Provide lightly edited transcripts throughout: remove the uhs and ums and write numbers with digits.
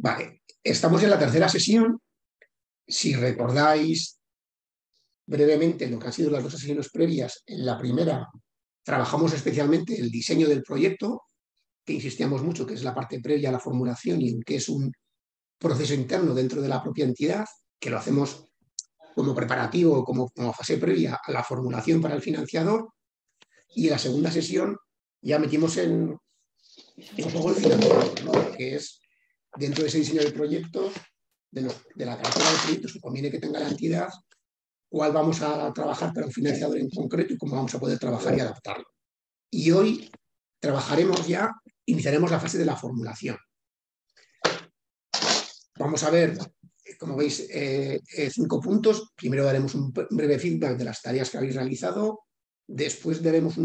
Vale, estamos en la tercera sesión. Si recordáis brevemente lo que han sido las dos sesiones previas, en la primera trabajamos especialmente el diseño del proyecto, que insistíamos mucho que es la parte previa a la formulación y en que es un proceso interno dentro de la propia entidad, que lo hacemos como preparativo, como fase previa a la formulación para el financiador. Y en la segunda sesión ya metimos en juego el financiador, ¿no? Que es dentro de ese diseño del proyecto, de la cartera de proyectos que conviene que tenga la entidad, cuál vamos a trabajar para un financiador en concreto y cómo vamos a poder trabajar y adaptarlo. Y hoy trabajaremos ya, iniciaremos la fase de la formulación. Vamos a ver, como veis, 5 puntos. Primero daremos un breve feedback de las tareas que habéis realizado. Después daremos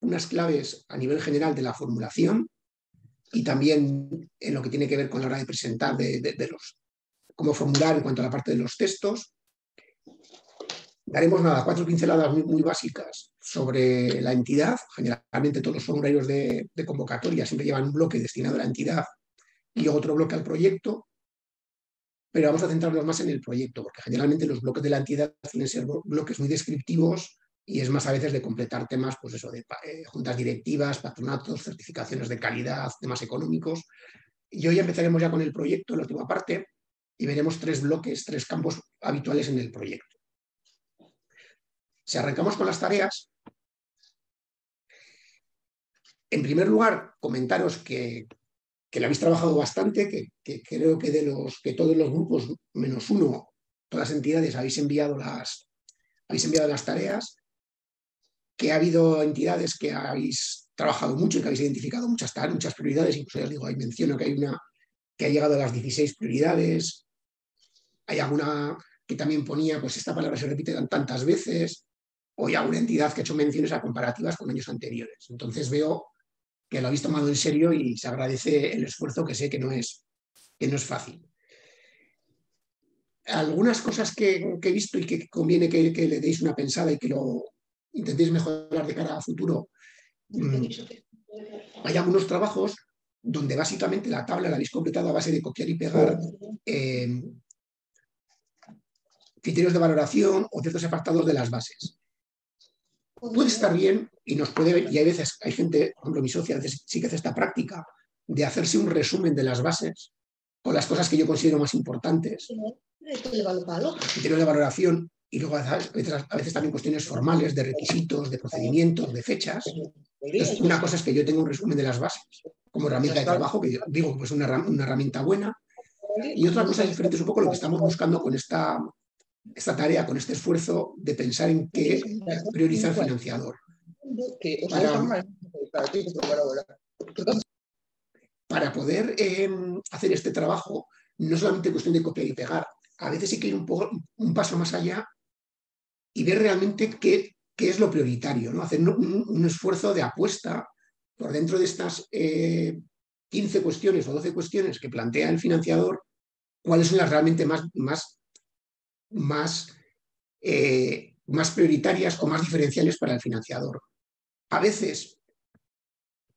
unas claves a nivel general de la formulación y también en lo que tiene que ver con la hora de presentar, cómo formular en cuanto a la parte de los textos. Daremos 4 pinceladas muy básicas sobre la entidad. Generalmente todos los formularios de convocatoria siempre llevan un bloque destinado a la entidad y otro bloque al proyecto, pero vamos a centrarnos más en el proyecto, porque generalmente los bloques de la entidad suelen ser bloques muy descriptivos y es más a veces de completar temas, pues eso, de juntas directivas, patronatos, certificaciones de calidad, temas económicos. Y hoy empezaremos ya con el proyecto, la última parte, y veremos 3 campos habituales en el proyecto. Si arrancamos con las tareas, en primer lugar, comentaros que lo habéis trabajado bastante, que creo que todos los grupos, menos uno, todas las entidades, habéis enviado las tareas, que ha habido entidades que habéis trabajado mucho y que habéis identificado muchas prioridades. Incluso ya os digo, ahí menciono que hay una que ha llegado a las 16 prioridades, hay alguna que también ponía, pues esta palabra se repite tantas veces, o hay alguna entidad que ha hecho menciones a comparativas con años anteriores. Entonces veo que lo habéis tomado en serio y se agradece el esfuerzo, que sé que no es fácil. Algunas cosas que he visto y que conviene que le deis una pensada y que lo intentéis mejorar de cara a futuro. Hay algunos trabajos donde básicamente la tabla la habéis completado a base de copiar y pegar criterios de valoración o ciertos apartados de las bases. Puede estar bien y nos puede, y hay veces, hay gente, por ejemplo mi socia, a veces sí que hace esta práctica de hacerse un resumen de las bases o las cosas que yo considero más importantes. Criterios de valoración y luego a veces también cuestiones formales de requisitos, de procedimientos, de fechas. Entonces, una cosa es que yo tenga un resumen de las bases como herramienta de trabajo, que yo digo que es una herramienta buena, y otra cosa diferente es un poco lo que estamos buscando con esta tarea, con este esfuerzo de pensar en qué priorizar el financiador. Para poder hacer este trabajo, no solamente cuestión de copiar y pegar, a veces hay que ir un paso más allá y ver realmente qué es lo prioritario, ¿no? Hacer un esfuerzo de apuesta por dentro de estas 15 cuestiones o 12 cuestiones que plantea el financiador, cuáles son las realmente más prioritarias o más diferenciales para el financiador. A veces,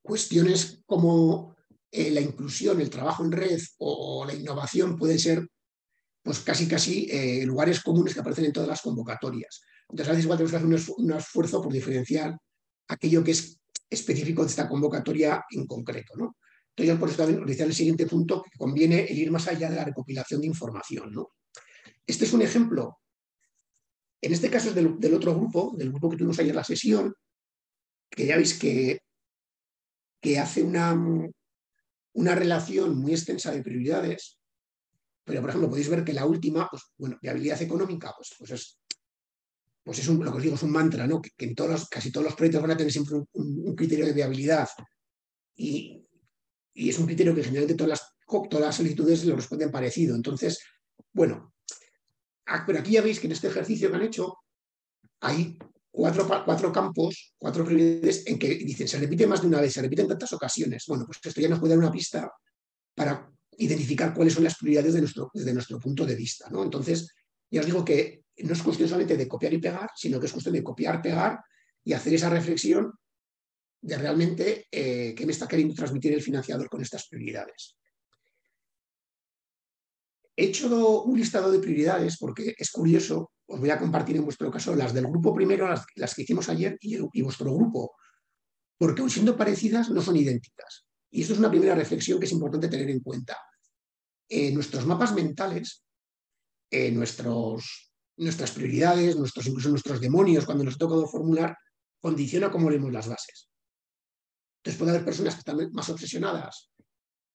cuestiones como la inclusión, el trabajo en red o la innovación pueden ser pues casi lugares comunes que aparecen en todas las convocatorias. Entonces, a veces igual tenemos que hacer un esfuerzo por diferenciar aquello que es específico de esta convocatoria en concreto, ¿no? Entonces, yo por eso también os decía el siguiente punto, que conviene el ir más allá de la recopilación de información, ¿no? Este es un ejemplo. En este caso es del otro grupo, del grupo que tuvimos ayer la sesión, que ya veis que hace una relación muy extensa de prioridades, pero por ejemplo podéis ver que la última, pues, bueno, viabilidad económica, pues es lo que os digo, es un mantra, ¿no? Que en casi todos los proyectos van a tener siempre un criterio de viabilidad y es un criterio que generalmente todas las solicitudes lo responden parecido. Entonces, bueno, pero aquí ya veis que en este ejercicio que han hecho hay 4 campos, 4 prioridades en que dicen, se repite más de una vez, se repite en tantas ocasiones. Bueno, pues esto ya nos puede dar una pista para identificar cuáles son las prioridades desde nuestro punto de vista, ¿no? Entonces, ya os digo que no es cuestión solamente de copiar y pegar, sino que es cuestión de copiar, pegar y hacer esa reflexión de realmente qué me está queriendo transmitir el financiador con estas prioridades. He hecho un listado de prioridades porque es curioso, os voy a compartir en vuestro caso las del grupo primero, las que hicimos ayer y vuestro grupo, porque aun siendo parecidas no son idénticas. Y esto es una primera reflexión que es importante tener en cuenta. Nuestros mapas mentales, nuestras prioridades, incluso nuestros demonios, cuando nos ha tocado formular, condiciona cómo leemos las bases. Entonces puede haber personas que están más obsesionadas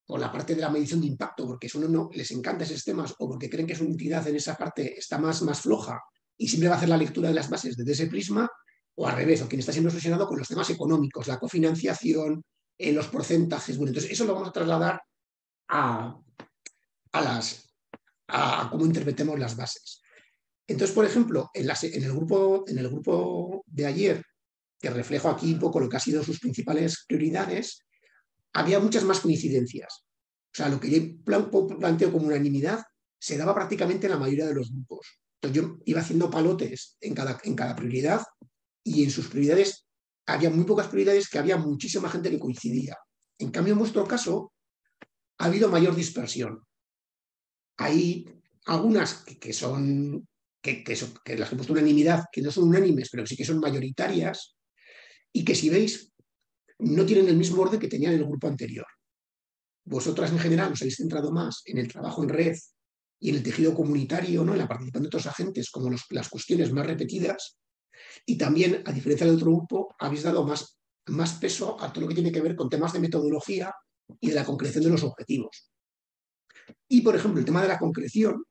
con la parte de la medición de impacto, porque eso no les encanta esos temas o porque creen que su entidad en esa parte está más floja y siempre va a hacer la lectura de las bases desde ese prisma, o al revés, o quien está siendo obsesionado con los temas económicos, la cofinanciación, los porcentajes. Bueno, entonces eso lo vamos a trasladar a cómo interpretemos las bases. Entonces, por ejemplo, en el grupo de ayer, que reflejo aquí un poco lo que han sido sus principales prioridades, había muchas más coincidencias. O sea, lo que yo planteo como unanimidad se daba prácticamente en la mayoría de los grupos. Entonces yo iba haciendo palotes en cada prioridad, y en sus prioridades había muy pocas prioridades que había muchísima gente que coincidía. En cambio, en vuestro caso, ha habido mayor dispersión. Hay algunas que las que he puesto unanimidad, que no son unánimes, pero sí que son mayoritarias, y que si veis, no tienen el mismo orden que tenían en el grupo anterior. Vosotras en general os habéis centrado más en el trabajo en red y en el tejido comunitario, ¿no? En la participación de otros agentes, como las cuestiones más repetidas, y también, a diferencia del otro grupo, habéis dado más peso a todo lo que tiene que ver con temas de metodología y de la concreción de los objetivos. Y, por ejemplo, el tema de la concreción,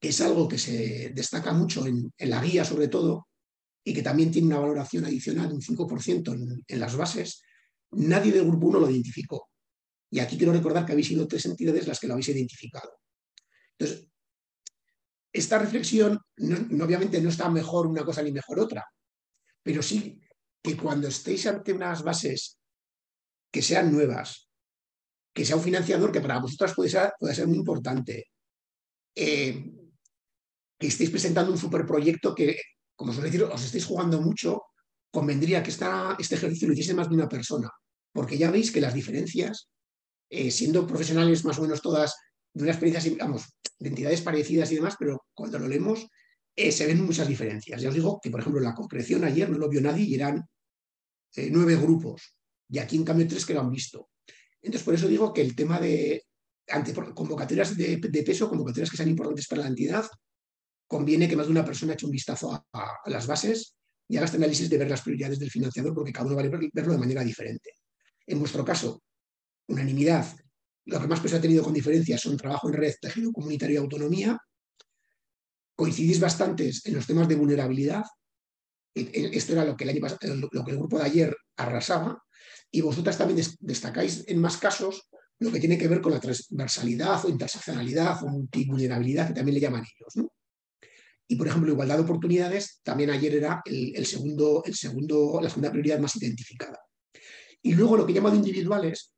que es algo que se destaca mucho en la guía, sobre todo, y que también tiene una valoración adicional de un 5% en las bases, nadie del grupo 1 lo identificó. Y aquí quiero recordar que habéis sido 3 entidades las que lo habéis identificado. Entonces, esta reflexión, obviamente no está mejor una cosa ni mejor otra, pero sí que cuando estéis ante unas bases que sean nuevas, que sea un financiador que para vosotras puede ser muy importante, que estéis presentando un superproyecto que, como suele decir, os estáis jugando mucho, convendría que este ejercicio lo hiciese más de una persona, porque ya veis que las diferencias, siendo profesionales más o menos todas de una experiencia, digamos, de entidades parecidas y demás, pero cuando lo leemos se ven muchas diferencias. Ya os digo que, por ejemplo, la concreción ayer no lo vio nadie y eran 9 grupos, y aquí en cambio 3 que lo han visto. Entonces, por eso digo que el tema de convocatorias de peso, convocatorias que sean importantes para la entidad, conviene que más de una persona eche un vistazo a las bases y haga este análisis de ver las prioridades del financiador, porque cada uno va a verlo de manera diferente. En vuestro caso, unanimidad. Lo que más peso ha tenido con diferencia son trabajo en red, tejido comunitario y autonomía. Coincidís bastantes en los temas de vulnerabilidad. Esto era lo que el grupo de ayer arrasaba. Y vosotras también destacáis en más casos lo que tiene que ver con la transversalidad o interseccionalidad o multivulnerabilidad, que también le llaman ellos, ¿no? Y, por ejemplo, igualdad de oportunidades, también ayer era la segunda prioridad más identificada. Y luego lo que llaman individuales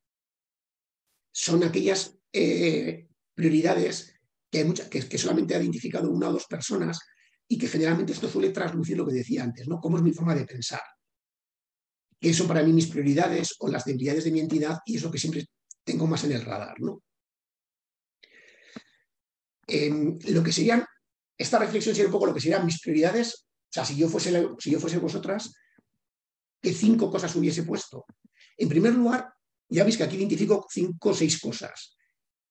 son aquellas prioridades que solamente ha identificado 1 o 2 personas, y que generalmente esto suele traslucir lo que decía antes, ¿no? ¿Cómo es mi forma de pensar? ¿Qué son para mí mis prioridades o las debilidades de mi entidad? Y es lo que siempre tengo más en el radar, ¿no? Lo que serían... Esta reflexión sería un poco lo que serían mis prioridades. O sea, si yo fuese vosotras, ¿qué 5 cosas hubiese puesto? En primer lugar, ya veis que aquí identifico 5 o 6 cosas.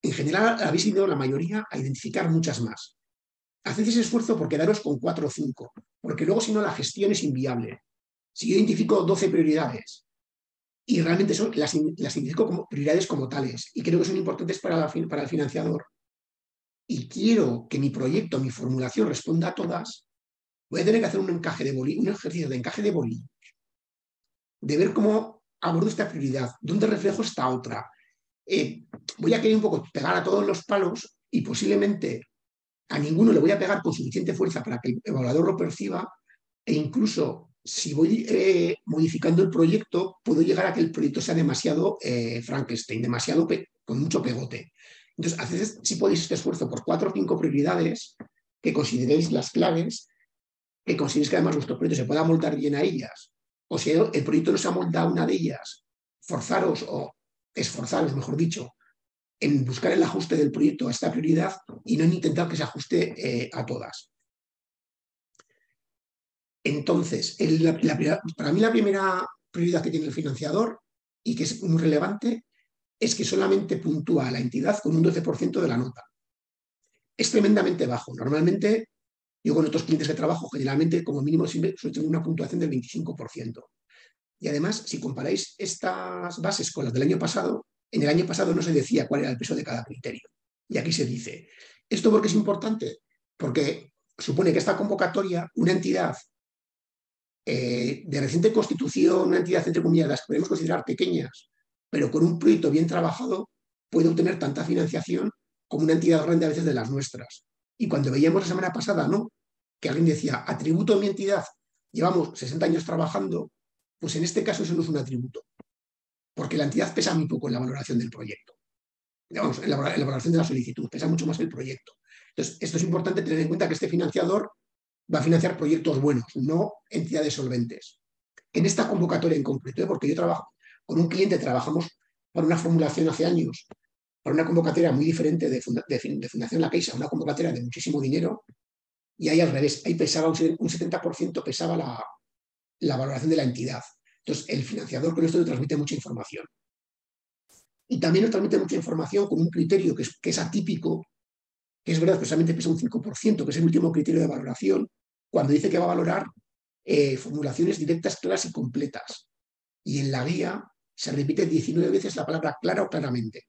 En general, habéis ido la mayoría a identificar muchas más. Haced ese esfuerzo por quedaros con 4 o 5, porque luego, si no, la gestión es inviable. Si yo identifico 12 prioridades y realmente las identifico como prioridades como tales y creo que son importantes para el financiador, y quiero que mi proyecto, mi formulación responda a todas, voy a tener que hacer un ejercicio de encaje de bolillos, de ver cómo abordo esta prioridad, dónde reflejo esta otra. Voy a querer un poco pegar a todos los palos y posiblemente a ninguno le voy a pegar con suficiente fuerza para que el evaluador lo perciba, e incluso si voy modificando el proyecto, puedo llegar a que el proyecto sea demasiado Frankenstein, demasiado con mucho pegote. Entonces, haced, si podéis, este esfuerzo por 4 o 5 prioridades que consideréis las claves, que consideréis que además vuestro proyecto se pueda moldar bien a ellas, o si el proyecto no se ha moldado a una de ellas, esforzaros, mejor dicho, en buscar el ajuste del proyecto a esta prioridad y no en intentar que se ajuste a todas. Entonces, para mí la primera prioridad que tiene el financiador, y que es muy relevante, es que solamente puntúa a la entidad con un 12% de la nota. Es tremendamente bajo. Normalmente, yo con otros clientes que trabajo, generalmente como mínimo siempre tengo una puntuación del 25%. Y además, si comparáis estas bases con las del año pasado, en el año pasado no se decía cuál era el peso de cada criterio. Y aquí se dice. ¿Esto por qué es importante? Porque supone que esta convocatoria, una entidad de reciente constitución, una entidad entre comillas, las podemos considerar pequeñas, pero con un proyecto bien trabajado, puede obtener tanta financiación como una entidad grande a veces de las nuestras. Y cuando veíamos la semana pasada, ¿no?, que alguien decía, atributo a mi entidad, llevamos 60 años trabajando, pues en este caso eso no es un atributo, porque la entidad pesa muy poco en la valoración del proyecto. Digamos, en la valoración de la solicitud, pesa mucho más el proyecto. Entonces, esto es importante tener en cuenta, que este financiador va a financiar proyectos buenos, no entidades solventes. En esta convocatoria en concreto, porque yo trabajo con un cliente, trabajamos para una formulación hace años, para una convocatoria muy diferente de Fundación La Caixa, una convocatoria de muchísimo dinero, y ahí al revés, ahí pesaba un 70% pesaba la valoración de la entidad. Entonces, el financiador con esto le transmite mucha información. Y también nos transmite mucha información con un criterio que es atípico, que es verdad que solamente pesa un 5%, que es el último criterio de valoración, cuando dice que va a valorar formulaciones directas, claras y completas. Y en la guía se repite 19 veces la palabra clara o claramente.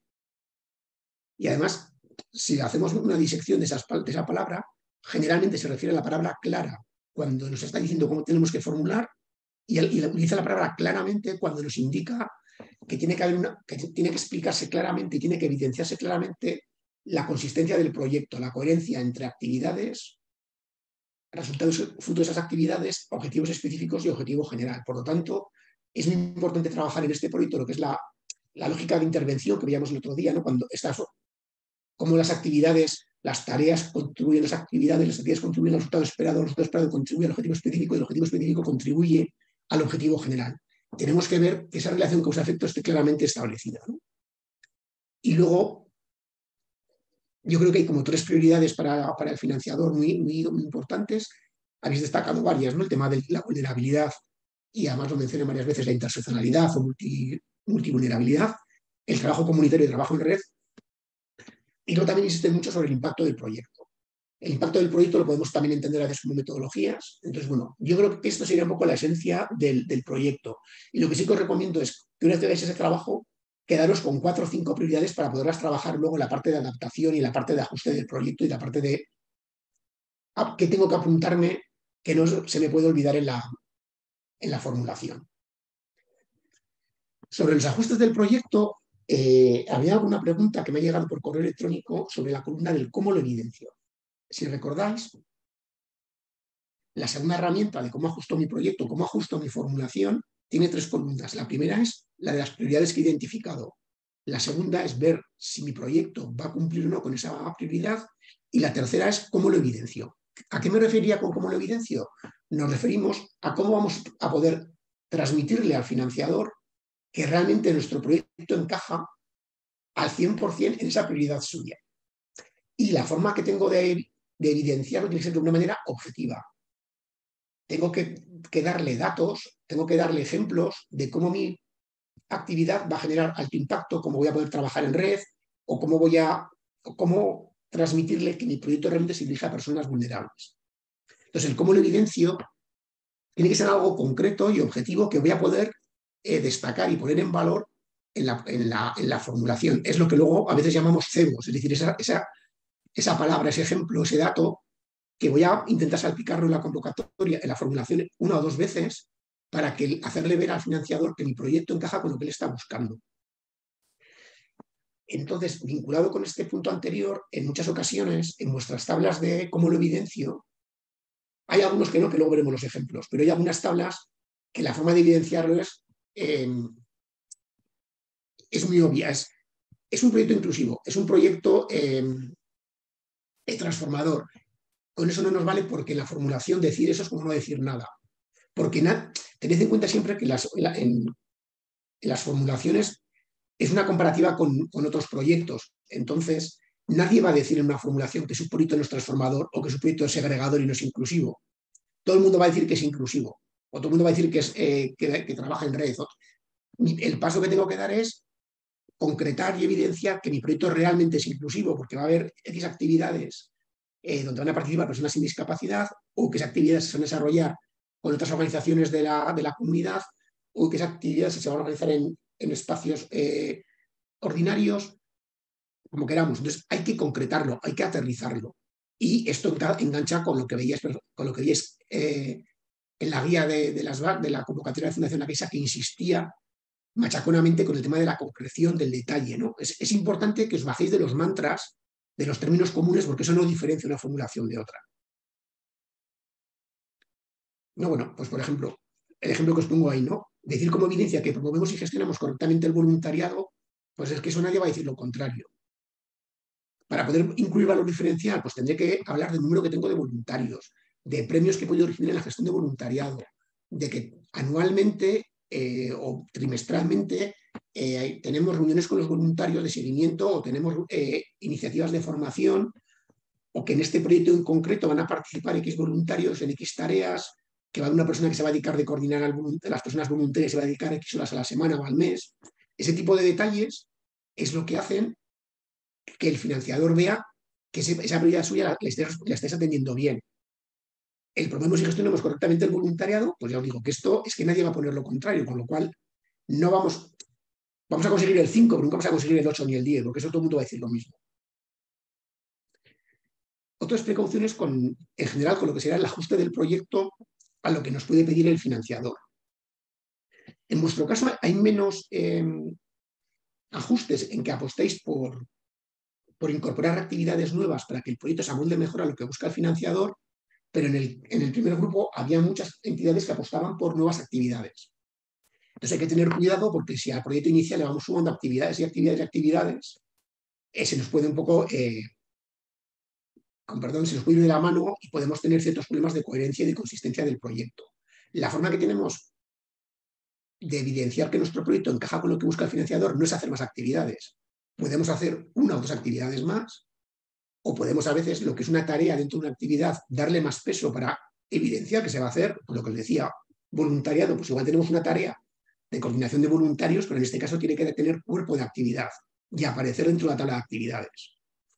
Y además, si hacemos una disección de esa palabra, generalmente se refiere a la palabra clara cuando nos está diciendo cómo tenemos que formular, y utiliza la palabra claramente cuando nos indica que tiene que haber que tiene que explicarse claramente y tiene que evidenciarse claramente la consistencia del proyecto, la coherencia entre actividades, resultados fruto de esas actividades, objetivos específicos y objetivo general. Por lo tanto, es muy importante trabajar en este proyecto lo que es la lógica de intervención que veíamos el otro día, ¿no? Cuando cómo las actividades, las tareas contribuyen a las actividades contribuyen al resultado esperado, el resultado esperado contribuye al objetivo específico y el objetivo específico contribuye al objetivo general. Tenemos que ver que esa relación causa-efecto esté claramente establecida, ¿no? Y luego, yo creo que hay como tres prioridades para el financiador muy importantes. Habéis destacado varias, ¿no? El tema de la vulnerabilidad, y además lo mencioné varias veces, la interseccionalidad o multivulnerabilidad, el trabajo comunitario y trabajo en red. Y luego también insiste mucho sobre el impacto del proyecto. El impacto del proyecto lo podemos también entender a veces como metodologías. Entonces, bueno, yo creo que esto sería un poco la esencia del proyecto. Y lo que sí que os recomiendo es que una vez que veáis ese trabajo, quedaros con 4 o 5 prioridades para poderlas trabajar luego en la parte de adaptación y en la parte de ajuste del proyecto y la parte de qué tengo que apuntarme que no se me puede olvidar en la formulación. Sobre los ajustes del proyecto, había alguna pregunta que me ha llegado por correo electrónico sobre la columna del cómo lo evidencio. Si recordáis, la segunda herramienta de cómo ajusto mi proyecto, cómo ajusto mi formulación, tiene 3 columnas. La primera es la de las prioridades que he identificado. La segunda es ver si mi proyecto va a cumplir o no con esa prioridad. Y la tercera es cómo lo evidencio. ¿A qué me refería con cómo lo evidencio? Nos referimos a cómo vamos a poder transmitirle al financiador que realmente nuestro proyecto encaja al 100% en esa prioridad suya. Y la forma que tengo de evidenciarlo tiene que ser de una manera objetiva. Tengo que darle datos, tengo que darle ejemplos de cómo mi actividad va a generar alto impacto, cómo voy a poder trabajar en red o cómo transmitirle que mi proyecto realmente se dirige a personas vulnerables. Entonces, el cómo lo evidencio tiene que ser algo concreto y objetivo que voy a poder destacar y poner en valor en la formulación. Es lo que luego a veces llamamos cebos, es decir, esa palabra, ese ejemplo, ese dato, que voy a intentar salpicarlo en la convocatoria, en la formulación, 1 o 2 veces, para hacerle ver al financiador que mi proyecto encaja con lo que él está buscando. Entonces, vinculado con este punto anterior, en muchas ocasiones, en vuestras tablas de cómo lo evidencio, hay algunos que no, que luego veremos los ejemplos, pero hay algunas tablas que la forma de evidenciarlo es muy obvia. Es un proyecto inclusivo, es un proyecto transformador. Con eso no nos vale, porque la formulación decir eso es como no decir nada. Porque tened en cuenta siempre que en las formulaciones es una comparativa con otros proyectos. Entonces, nadie va a decir en una formulación que su proyecto no es transformador o que su proyecto es segregador y no es inclusivo. Todo el mundo va a decir que es inclusivo. O todo el mundo va a decir que trabaja en red. El paso que tengo que dar es concretar y evidenciar que mi proyecto realmente es inclusivo, porque va a haber X actividades donde van a participar personas sin discapacidad, o que esas actividades se van a desarrollar con otras organizaciones de la comunidad, o que esas actividades se van a organizar en espacios ordinarios, como queramos. Entonces hay que concretarlo, hay que aterrizarlo. Y esto engancha con lo que veíais, en la guía de la convocatoria de Fundación La Caixa, que insistía machaconamente con el tema de la concreción, del detalle, ¿no? Es importante que os bajéis de los mantras, de los términos comunes, porque eso no diferencia una formulación de otra. No, bueno, pues por ejemplo, el ejemplo que os pongo ahí, ¿no? Decir como evidencia que promovemos y gestionamos correctamente el voluntariado, pues es que eso nadie va a decir lo contrario. Para poder incluir valor diferencial, pues tendré que hablar del número que tengo de voluntarios, de premios que he podido originar en la gestión de voluntariado, de que anualmente o trimestralmente tenemos reuniones con los voluntarios de seguimiento, o tenemos iniciativas de formación, o que en este proyecto en concreto van a participar X voluntarios en X tareas, que va a haber una persona que se va a dedicar de coordinar a las personas voluntarias, se va a dedicar X horas a la semana o al mes. Ese tipo de detalles es lo que hacen que el financiador vea que esa prioridad suya la estés atendiendo bien. El promovemos y gestionamos correctamente el voluntariado, pues ya os digo que esto es que nadie va a poner lo contrario, con lo cual no vamos a conseguir el 5, pero nunca vamos a conseguir el 8 ni el 10, porque eso todo el mundo va a decir lo mismo. Otras precauciones en general con lo que será el ajuste del proyecto a lo que nos puede pedir el financiador. En vuestro caso hay menos ajustes en que apostéis por incorporar actividades nuevas para que el proyecto se amolde mejor a lo que busca el financiador, pero en el primer grupo había muchas entidades que apostaban por nuevas actividades. Entonces hay que tener cuidado, porque si al proyecto inicial le vamos sumando actividades y actividades y actividades, se nos puede un poco, se nos puede ir de la mano y podemos tener ciertos problemas de coherencia y de consistencia del proyecto. La forma que tenemos de evidenciar que nuestro proyecto encaja con lo que busca el financiador no es hacer más actividades. Podemos hacer una o dos actividades más, o podemos a veces lo que es una tarea dentro de una actividad darle más peso para evidenciar que se va a hacer, por lo que os decía, voluntariado, pues igual tenemos una tarea de coordinación de voluntarios, pero en este caso tiene que tener cuerpo de actividad y aparecer dentro de la tabla de actividades,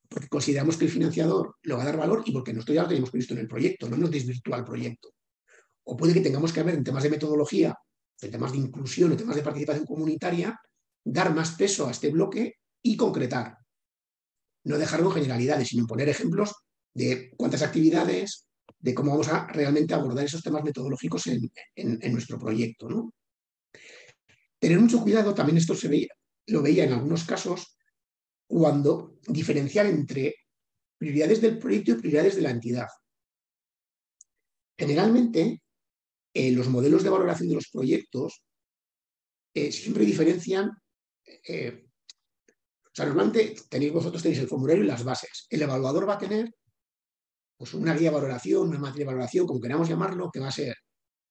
porque consideramos que el financiador lo va a dar valor y porque nosotros ya lo tenemos previsto en el proyecto, no nos desvirtúa el proyecto. O puede que tengamos que ver en temas de metodología, en temas de inclusión, en temas de participación comunitaria, dar más peso a este bloque y concretar. No dejarlo en generalidades, sino en poner ejemplos de cuántas actividades, de cómo vamos a realmente abordar esos temas metodológicos en nuestro proyecto, ¿no? Tener mucho cuidado, también esto lo veía en algunos casos, cuando diferenciar entre prioridades del proyecto y prioridades de la entidad. Generalmente, los modelos de valoración de los proyectos siempre diferencian... O sea, normalmente vosotros tenéis el formulario y las bases. El evaluador va a tener pues, una guía de valoración, una matriz de valoración, como queramos llamarlo, que va a ser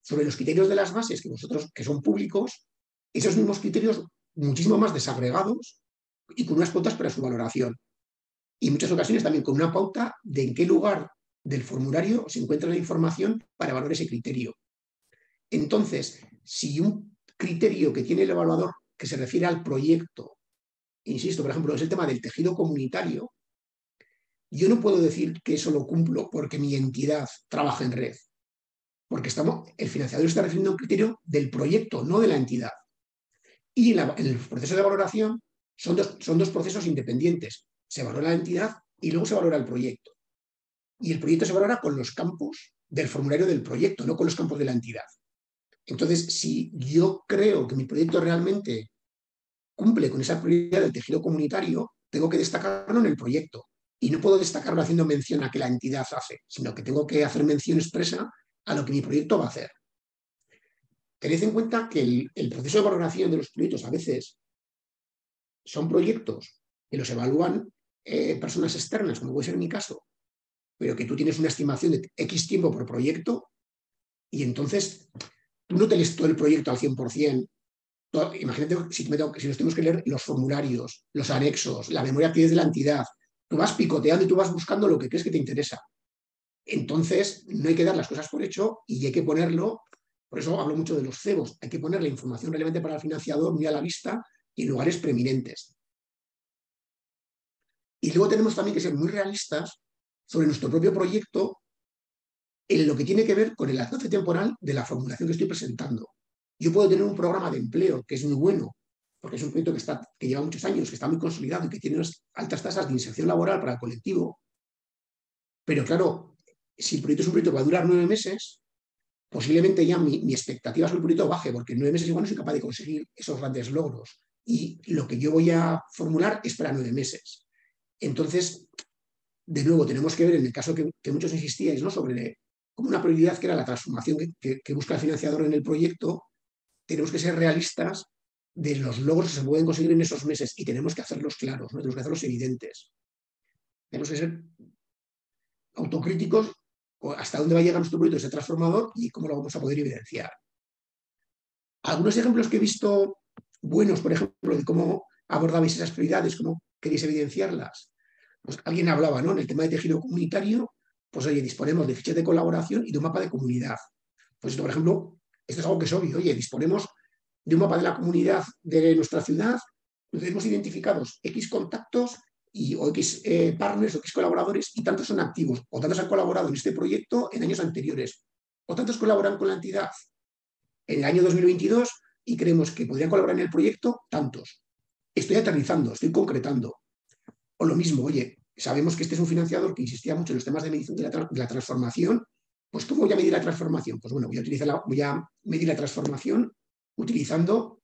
sobre los criterios de las bases, que vosotros, que son públicos, esos mismos criterios muchísimo más desagregados y con unas pautas para su valoración. Y en muchas ocasiones también con una pauta de en qué lugar del formulario se encuentra la información para evaluar ese criterio. Entonces, si un criterio que tiene el evaluador que se refiere al proyecto, insisto, por ejemplo, es el tema del tejido comunitario, yo no puedo decir que eso lo cumplo porque mi entidad trabaja en red, porque el financiador está refiriendo a un criterio del proyecto, no de la entidad. Y en el proceso de valoración son dos procesos independientes. Se valora la entidad y luego se valora el proyecto. Y el proyecto se valora con los campos del formulario del proyecto, no con los campos de la entidad. Entonces, si yo creo que mi proyecto realmente cumple con esa prioridad del tejido comunitario, tengo que destacarlo en el proyecto. Y no puedo destacarlo haciendo mención a que la entidad hace, sino que tengo que hacer mención expresa a lo que mi proyecto va a hacer. Tened en cuenta que el proceso de valoración de los proyectos a veces son proyectos que los evalúan personas externas, como puede ser mi caso, pero que tú tienes una estimación de X tiempo por proyecto y entonces tú no te lees todo el proyecto al 100%, Todo, imagínate si nos tenemos que leer los formularios, los anexos, la memoria que es de la entidad. Tú vas picoteando y tú vas buscando lo que crees que te interesa. Entonces, no hay que dar las cosas por hecho y hay que ponerlo, por eso hablo mucho de los cebos, hay que poner la información relevante para el financiador muy a la vista y en lugares preeminentes. Y luego tenemos también que ser muy realistas sobre nuestro propio proyecto en lo que tiene que ver con el alcance temporal de la formulación que estoy presentando. Yo puedo tener un programa de empleo que es muy bueno, porque es un proyecto que lleva muchos años, que está muy consolidado y que tiene unas altas tasas de inserción laboral para el colectivo, pero claro, si el proyecto es un proyecto que va a durar 9 meses, posiblemente ya mi expectativa sobre el proyecto baje, porque en 9 meses igual no soy capaz de conseguir esos grandes logros. Y lo que yo voy a formular es para 9 meses. Entonces, de nuevo, tenemos que ver en el caso que muchos insistíais, ¿no?, sobre como una prioridad que era la transformación que busca el financiador en el proyecto, tenemos que ser realistas de los logros que se pueden conseguir en esos meses y tenemos que hacerlos claros, ¿no? Tenemos que hacerlos evidentes. Tenemos que ser autocríticos hasta dónde va a llegar nuestro proyecto ese transformador y cómo lo vamos a poder evidenciar. Algunos ejemplos que he visto buenos, por ejemplo, de cómo abordabais esas prioridades, cómo queréis evidenciarlas. Pues alguien hablaba, ¿no?, en el tema de tejido comunitario, pues oye, disponemos de fichas de colaboración y de un mapa de comunidad. Pues esto, por ejemplo, esto es algo que es obvio, oye, disponemos de un mapa de la comunidad de nuestra ciudad, tenemos identificados X contactos y, o X partners o X colaboradores y tantos son activos o tantos han colaborado en este proyecto en años anteriores o tantos colaboran con la entidad en el año 2022 y creemos que podrían colaborar en el proyecto tantos. Estoy aterrizando, estoy concretando. O lo mismo, oye, sabemos que este es un financiador que insistía mucho en los temas de medición de la transformación, pues ¿cómo voy a medir la transformación? Pues bueno, voy a medir la transformación utilizando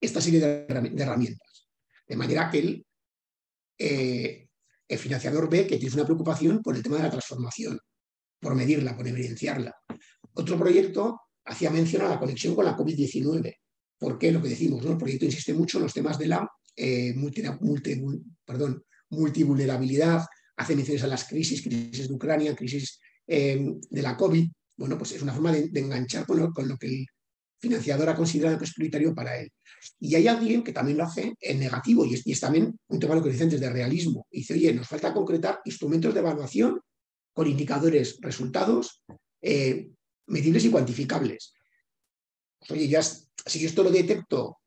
esta serie de herramientas, de manera que el financiador ve que tienes una preocupación por el tema de la transformación, por medirla, por evidenciarla. Otro proyecto hacía mención a la conexión con la COVID-19, porque lo que decimos, ¿no?, el proyecto insiste mucho en los temas de la multivulnerabilidad, hace menciones a las crisis de Ucrania, crisis de la COVID. Bueno, pues es una forma de enganchar con lo que el financiador ha considerado que es prioritario para él. Y hay alguien que también lo hace en negativo y es también un tema, lo que dicen antes, de realismo. Dice, oye, nos falta concretar instrumentos de evaluación con indicadores, resultados medibles y cuantificables. Pues, oye, si yo esto lo detecto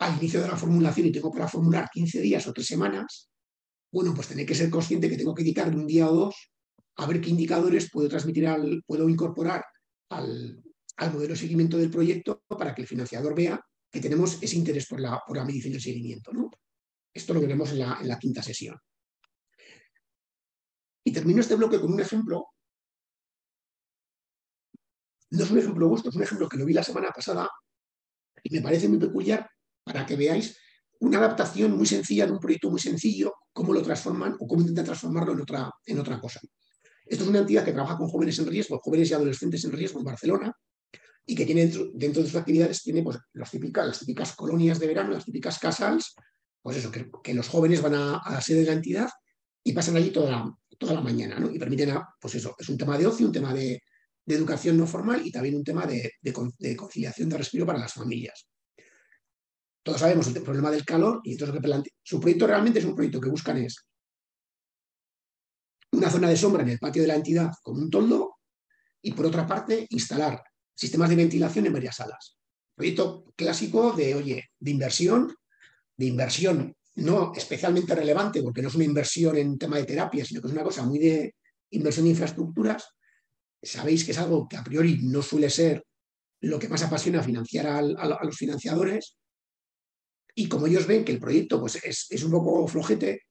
al inicio de la formulación y tengo para formular 15 días o 3 semanas, bueno, pues tener que ser consciente que tengo que dedicarle un día o dos a ver qué indicadores puedo incorporar al modelo de seguimiento del proyecto para que el financiador vea que tenemos ese interés por la medición y el seguimiento, ¿no? Esto lo veremos en la 5ª sesión. Y termino este bloque con un ejemplo. No es un ejemplo vuestro, es un ejemplo que lo vi la semana pasada y me parece muy peculiar para que veáis una adaptación muy sencilla de un proyecto muy sencillo, cómo lo transforman o cómo intentan transformarlo en otra cosa. Esto es una entidad que trabaja con jóvenes en riesgo, jóvenes y adolescentes en riesgo en Barcelona, y que tiene dentro de sus actividades tiene pues, las típicas colonias de verano, las típicas casals, pues eso, que los jóvenes van a la sede de la entidad y pasan allí toda la mañana, ¿no? Y permiten, pues eso, es un tema de ocio, un tema de educación no formal y también un tema de conciliación de respiro para las familias. Todos sabemos el problema del calor y entonces su proyecto realmente es un proyecto que buscan es una zona de sombra en el patio de la entidad con un toldo y por otra parte instalar sistemas de ventilación en varias salas. Proyecto clásico de inversión no especialmente relevante porque no es una inversión en tema de terapia, sino que es una cosa muy de inversión de infraestructuras. Sabéis que es algo que a priori no suele ser lo que más apasiona financiar a los financiadores y como ellos ven que el proyecto pues, es un poco flojete,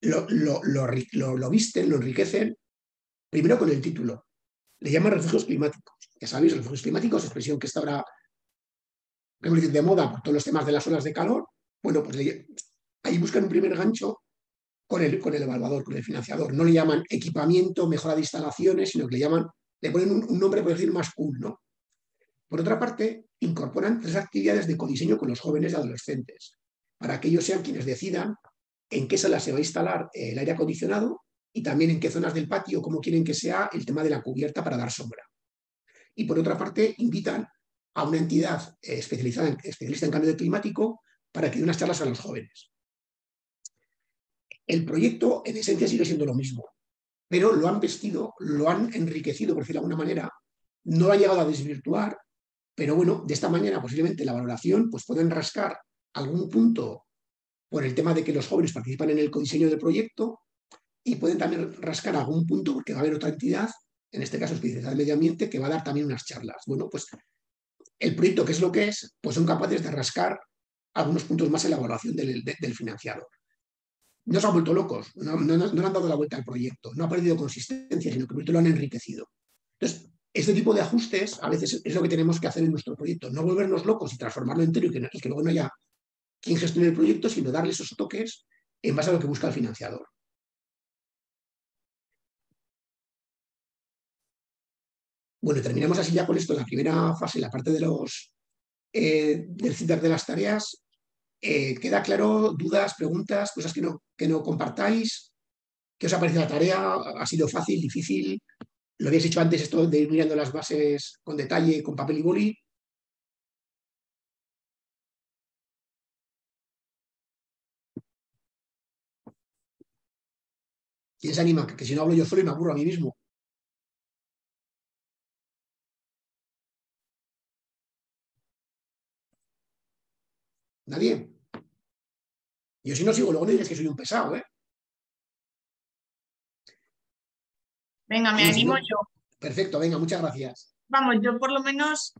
lo visten, lo enriquecen, primero con el título. Le llaman refugios climáticos. Ya sabéis, refugios climáticos, expresión que está ahora de moda por todos los temas de las olas de calor. Bueno, pues ahí buscan un primer gancho con el evaluador, con el financiador. No le llaman equipamiento, mejora de instalaciones, sino que le ponen un nombre, por decir, más cool, ¿no? Por otra parte, incorporan 3 actividades de codiseño con los jóvenes y adolescentes, para que ellos sean quienes decidan en qué sala se va a instalar el aire acondicionado y también en qué zonas del patio, cómo quieren que sea el tema de la cubierta para dar sombra. Y por otra parte, invitan a una entidad especialista en cambio climático para que dé unas charlas a los jóvenes. El proyecto, en esencia, sigue siendo lo mismo, pero lo han vestido, lo han enriquecido, por decirlo de alguna manera, no lo han llegado a desvirtuar, pero bueno, de esta manera posiblemente la valoración pues pueden rascar algún punto por el tema de que los jóvenes participan en el codiseño del proyecto y pueden también rascar algún punto porque va a haber otra entidad, en este caso especializada en medio ambiente, que va a dar también unas charlas. Bueno, pues el proyecto, que es lo que es, pues son capaces de rascar algunos puntos más en la evaluación del financiador. No se han vuelto locos, no han dado la vuelta al proyecto, no ha perdido consistencia, sino que el proyecto lo han enriquecido. Entonces, este tipo de ajustes a veces es lo que tenemos que hacer en nuestro proyecto, no volvernos locos y transformarlo entero y que luego no haya quien gestione el proyecto, sino darle esos toques en base a lo que busca el financiador. Bueno, terminamos así ya con esto, la primera fase, la parte de del feedback de las tareas. ¿Queda claro? ¿Dudas, preguntas, cosas que no compartáis? ¿Qué os ha parecido la tarea? ¿Ha sido fácil, difícil? ¿Lo habéis hecho antes esto de ir mirando las bases con detalle, con papel y boli? ¿Quién se anima? Que si no hablo yo solo y me aburro a mí mismo. ¿Nadie? Yo si no sigo, luego no diréis que soy un pesado, ¿eh? Venga, me animo yo. Perfecto, venga, muchas gracias. Vamos, yo por lo menos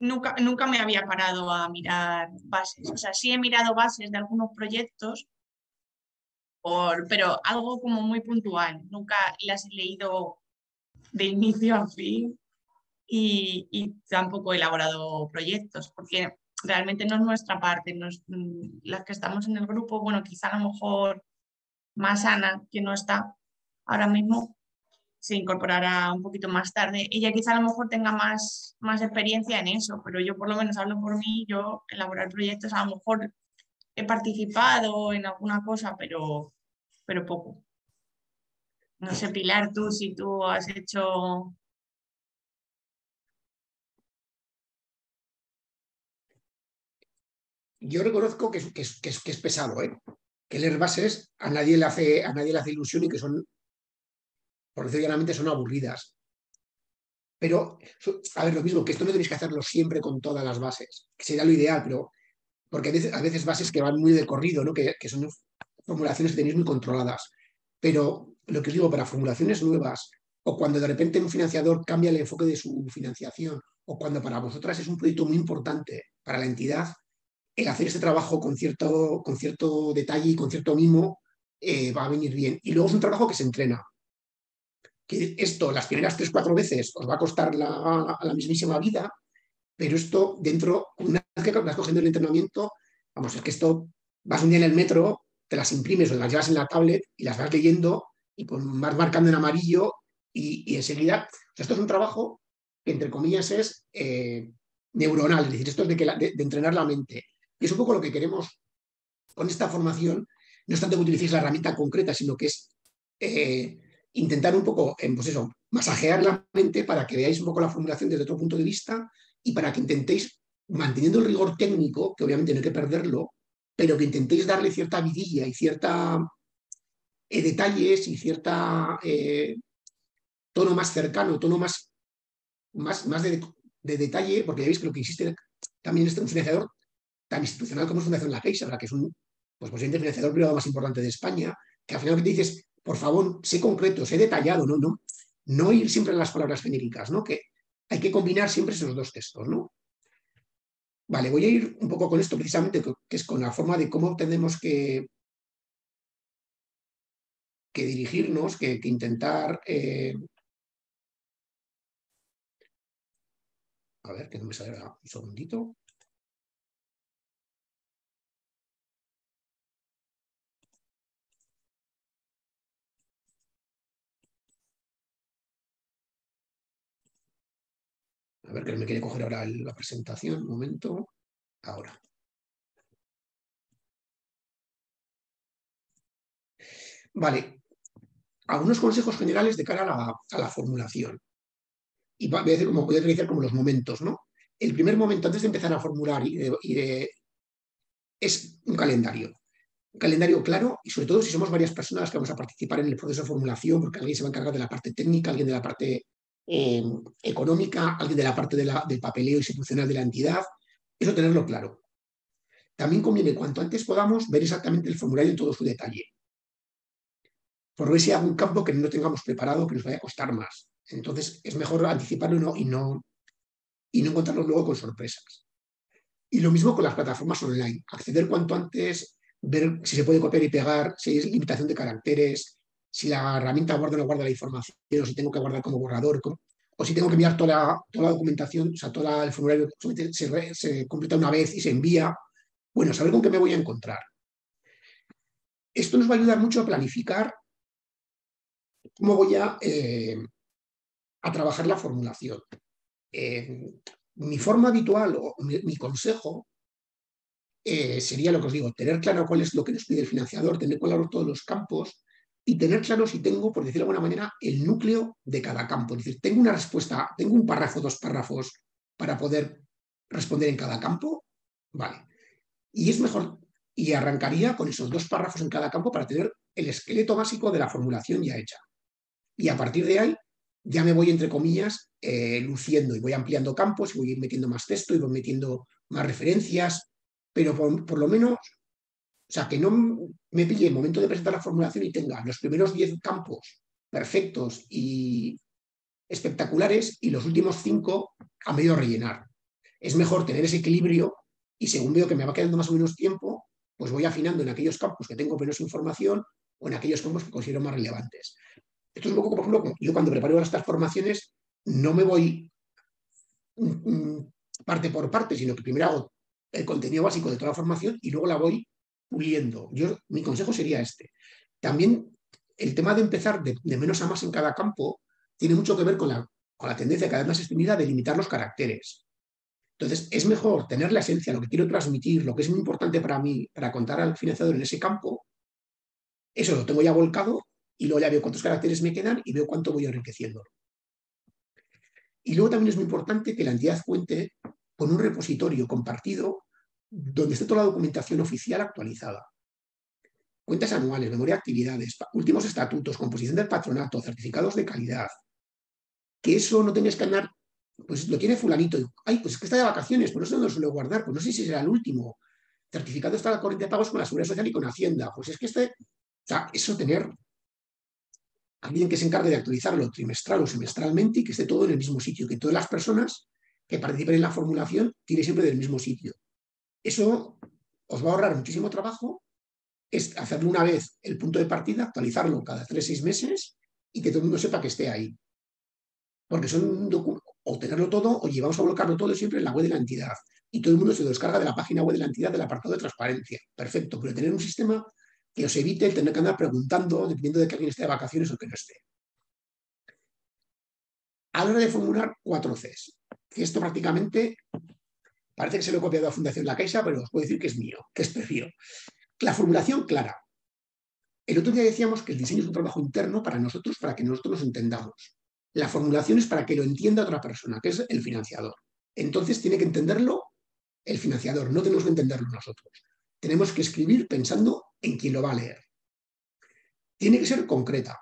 nunca me había parado a mirar bases. O sea, sí he mirado bases de algunos proyectos, pero algo como muy puntual. Nunca las he leído de inicio a fin y tampoco he elaborado proyectos, porque realmente no es nuestra parte, las que estamos en el grupo, bueno, quizá a lo mejor más Ana, que no está ahora mismo, se incorporará un poquito más tarde. Ella quizá a lo mejor tenga más experiencia en eso, pero yo por lo menos hablo por mí, yo elaborar proyectos a lo mejor he participado en alguna cosa, pero poco. No sé, Pilar, tú si tú has hecho... Yo reconozco que es pesado, ¿eh? Que leer bases a nadie le hace ilusión y que son, por decirlo llanamente, son aburridas. Pero, a ver, lo mismo, que esto no tenéis que hacerlo siempre con todas las bases, que sería lo ideal, pero porque a veces bases que van muy de corrido, ¿no? Que son formulaciones que tenéis muy controladas. Pero lo que os digo, para formulaciones nuevas, o cuando de repente un financiador cambia el enfoque de su financiación, o cuando para vosotras es un proyecto muy importante para la entidad, el hacer este trabajo con cierto detalle y con cierto mimo va a venir bien. Y luego es un trabajo que se entrena. Que esto, las primeras 3 o 4 veces, os va a costar la mismísima vida, pero esto, dentro, una vez que vas cogiendo el entrenamiento, vamos, es que esto, vas un día en el metro, te las imprimes o te las llevas en la tablet y las vas leyendo y vas marcando en amarillo y enseguida... O sea, esto es un trabajo que, entre comillas, es neuronal. Es decir, esto es de entrenar la mente. Y es un poco lo que queremos con esta formación. No es tanto que utilicéis la herramienta concreta, sino que es intentar un poco, pues eso, masajear la mente para que veáis un poco la formulación desde otro punto de vista y para que intentéis, manteniendo el rigor técnico, que obviamente no hay que perderlo, pero que intentéis darle cierta vidilla y cierta detalles y cierta tono más cercano, tono más de detalle, porque ya veis que lo que existe también es un financiador tan institucional como es Fundación La Caixa, ¿verdad? Que es un posiblemente financiador privado más importante de España, que al final lo que te dices, por favor, sé concreto, sé detallado, no ir siempre en las palabras genéricas, ¿no? Que hay que combinar siempre esos dos textos, ¿no? Vale, voy a ir un poco con esto precisamente, que es con la forma de cómo tenemos que dirigirnos, que intentar... A ver, que no me salga un segundito... A ver, que me quiere coger ahora la presentación, un momento, ahora. Vale, algunos consejos generales de cara a la formulación. Y voy a decir como los momentos, ¿no? el primer momento antes de empezar a formular es un calendario. Un calendario claro y sobre todo si somos varias personas que vamos a participar en el proceso de formulación, porque alguien se va a encargar de la parte técnica, alguien de la parte económica, alguien de la parte del papeleo institucional de la entidad. Eso tenerlo claro. También conviene, cuanto antes podamos, ver exactamente el formulario en todo su detalle. Por ver si hay algún campo que no tengamos preparado, que nos vaya a costar más. Entonces es mejor anticiparlo y no encontrarlo luego con sorpresas. Y lo mismo con las plataformas online. Acceder cuanto antes, ver si se puede copiar y pegar, si hay limitación de caracteres, si la herramienta guarda o no guarda la información, o si tengo que guardar como borrador, o si tengo que enviar toda la documentación, o sea, todo el formulario se completa una vez y se envía. Bueno, saber con qué me voy a encontrar. Esto nos va a ayudar mucho a planificar cómo voy a trabajar la formulación. Mi forma habitual o mi consejo sería lo que os digo, tener claro cuál es lo que nos pide el financiador, tener claro todos los campos y tener claro si tengo, por decirlo de alguna manera, el núcleo de cada campo. Es decir, tengo una respuesta, tengo un párrafo, dos párrafos para poder responder en cada campo. Vale. Y es mejor, y arrancaría con esos dos párrafos en cada campo para tener el esqueleto básico de la formulación ya hecha. Y a partir de ahí ya me voy, entre comillas, luciendo y voy ampliando campos, y voy metiendo más texto y voy metiendo más referencias, pero por lo menos, o sea, que no me pille el momento de presentar la formulación y tenga los primeros 10 campos perfectos y espectaculares y los últimos 5 a medio rellenar. Es mejor tener ese equilibrio y según veo que me va quedando más o menos tiempo, pues voy afinando en aquellos campos que tengo menos información o en aquellos campos que considero más relevantes. Esto es un poco, por ejemplo, yo cuando preparo estas formaciones no me voy parte por parte, sino que primero hago el contenido básico de toda la formación y luego la voy puliendo. Mi consejo sería este. También el tema de empezar de menos a más en cada campo tiene mucho que ver con la tendencia cada vez más extendida de limitar los caracteres. Entonces, es mejor tener la esencia, lo que quiero transmitir, lo que es muy importante para mí, para contar al financiador en ese campo. Eso lo tengo ya volcado y luego ya veo cuántos caracteres me quedan y veo cuánto voy enriqueciéndolo. Y luego también es muy importante que la entidad cuente con un repositorio compartido donde esté toda la documentación oficial actualizada. Cuentas anuales, memoria de actividades, últimos estatutos, composición del patronato, certificados de calidad. Que eso no tengas que andar... Pues lo tiene fulanito. Ay, pues es que está de vacaciones, pues no sé dónde lo suelo guardar, pues no sé si será el último. Certificado está la corriente de pagos con la Seguridad Social y con Hacienda. Pues es que o sea, eso tener alguien que se encargue de actualizarlo trimestral o semestralmente y que esté todo en el mismo sitio, que todas las personas que participen en la formulación tiren siempre del mismo sitio. Eso os va a ahorrar muchísimo trabajo, es hacerlo una vez el punto de partida, actualizarlo cada 3 o 6 meses y que todo el mundo sepa que esté ahí. Porque son o tenerlo todo o llevamos a colocarlo todo siempre en la web de la entidad. Y todo el mundo se lo descarga de la página web de la entidad del apartado de transparencia. Perfecto, pero tener un sistema que os evite el tener que andar preguntando dependiendo de que alguien esté de vacaciones o que no esté. A la hora de formular 4 Cs. Esto prácticamente parece que se lo he copiado a Fundación La Caixa, pero os puedo decir que es mío, que es previo. La formulación clara. El otro día decíamos que el diseño es un trabajo interno para nosotros, para que nosotros nos entendamos. La formulación es para que lo entienda otra persona, que es el financiador. Entonces tiene que entenderlo el financiador, no tenemos que entenderlo nosotros. Tenemos que escribir pensando en quién lo va a leer. Tiene que ser concreta.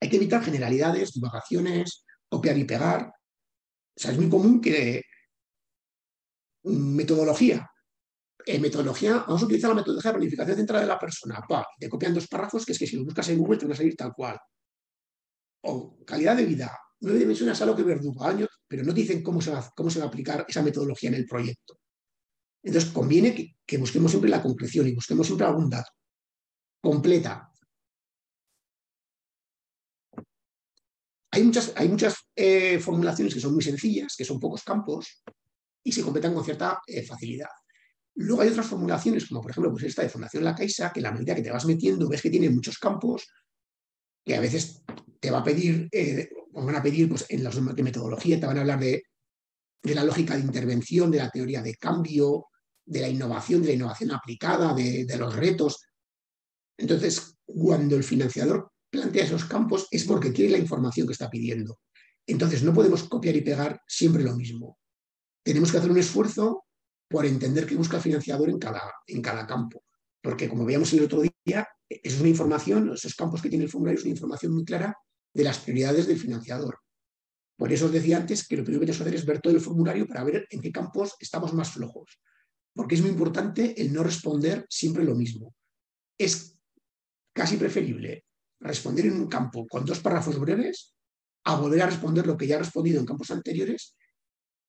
Hay que evitar generalidades, divagaciones, copiar y pegar. O sea, es muy común que... Metodología. En metodología, vamos a utilizar la metodología de planificación central de la persona. Te copian 2 párrafos, que es que si lo buscas en Google te van a salir tal cual. O calidad de vida, 9 dimensiones a lo que verdugo años, pero no te dicen cómo se va a aplicar esa metodología en el proyecto. Entonces conviene que busquemos siempre la concreción y busquemos siempre algún dato. Completa. Hay muchas formulaciones que son muy sencillas, que son pocos campos y se completan con cierta facilidad. Luego hay otras formulaciones, como por ejemplo pues esta de Fundación La Caixa, que la medida que te vas metiendo ves que tiene muchos campos que a veces te va a pedir, pues en las de metodología te van a hablar de la lógica de intervención, de la teoría de cambio, de la innovación aplicada, de los retos. Entonces, cuando el financiador plantea esos campos es porque quiere la información que está pidiendo. Entonces, no podemos copiar y pegar siempre lo mismo. tenemos que hacer un esfuerzo por entender qué busca el financiador en cada campo. Porque, como veíamos el otro día, es una información, esos campos que tiene el formulario es una información muy clara de las prioridades del financiador. Por eso os decía antes que lo primero que tenemos que hacer es ver todo el formulario para ver en qué campos estamos más flojos. Porque es muy importante el no responder siempre lo mismo. Es casi preferible responder en un campo con 2 párrafos breves a volver a responder lo que ya he respondido en campos anteriores,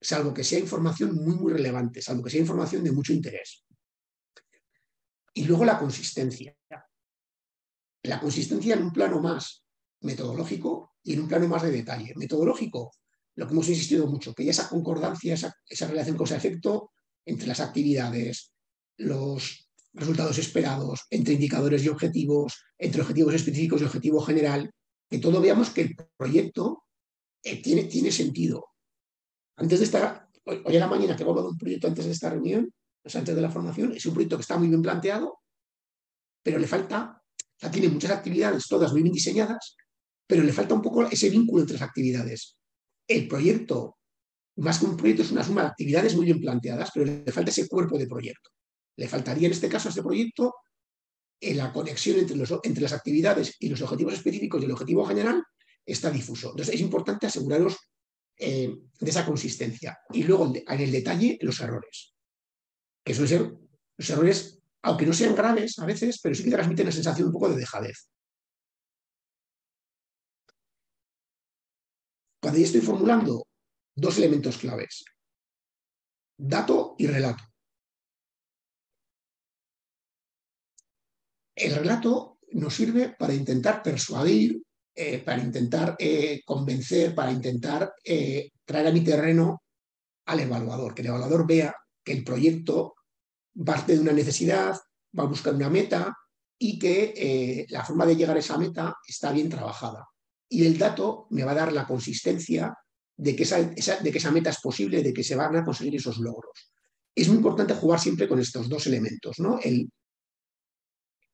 salvo que sea información muy, muy relevante, salvo que sea información de mucho interés. Y luego la consistencia. La consistencia en un plano más metodológico y en un plano más de detalle. Metodológico, lo que hemos insistido mucho, que ya esa concordancia, esa relación causa-efecto entre las actividades, los resultados esperados, entre indicadores y objetivos, entre objetivos específicos y objetivo general, que todo veamos que el proyecto tiene sentido. Antes de estar, hoy a la mañana que he hablado de un proyecto antes de esta reunión, o sea, antes de la formación, es un proyecto que está muy bien planteado, pero le falta, o sea, tiene muchas actividades, todas muy bien diseñadas, pero le falta un poco ese vínculo entre las actividades. El proyecto, más que un proyecto, es una suma de actividades muy bien planteadas, pero le falta ese cuerpo de proyecto. Le faltaría en este caso a este proyecto la conexión entre las actividades y los objetivos específicos y el objetivo general está difuso. Entonces es importante aseguraros de esa consistencia. Y luego en el detalle los errores. Que suelen ser los errores, aunque no sean graves a veces, pero sí que transmiten la sensación un poco de dejadez. Cuando yo estoy formulando 2 elementos claves, dato y relato. El relato nos sirve para intentar persuadir, para intentar convencer, para intentar traer a mi terreno al evaluador, que el evaluador vea que el proyecto parte de una necesidad, va a buscar una meta y que la forma de llegar a esa meta está bien trabajada. Y el dato me va a dar la consistencia de que esa meta es posible, de que se van a conseguir esos logros. Es muy importante jugar siempre con estos 2 elementos, ¿no?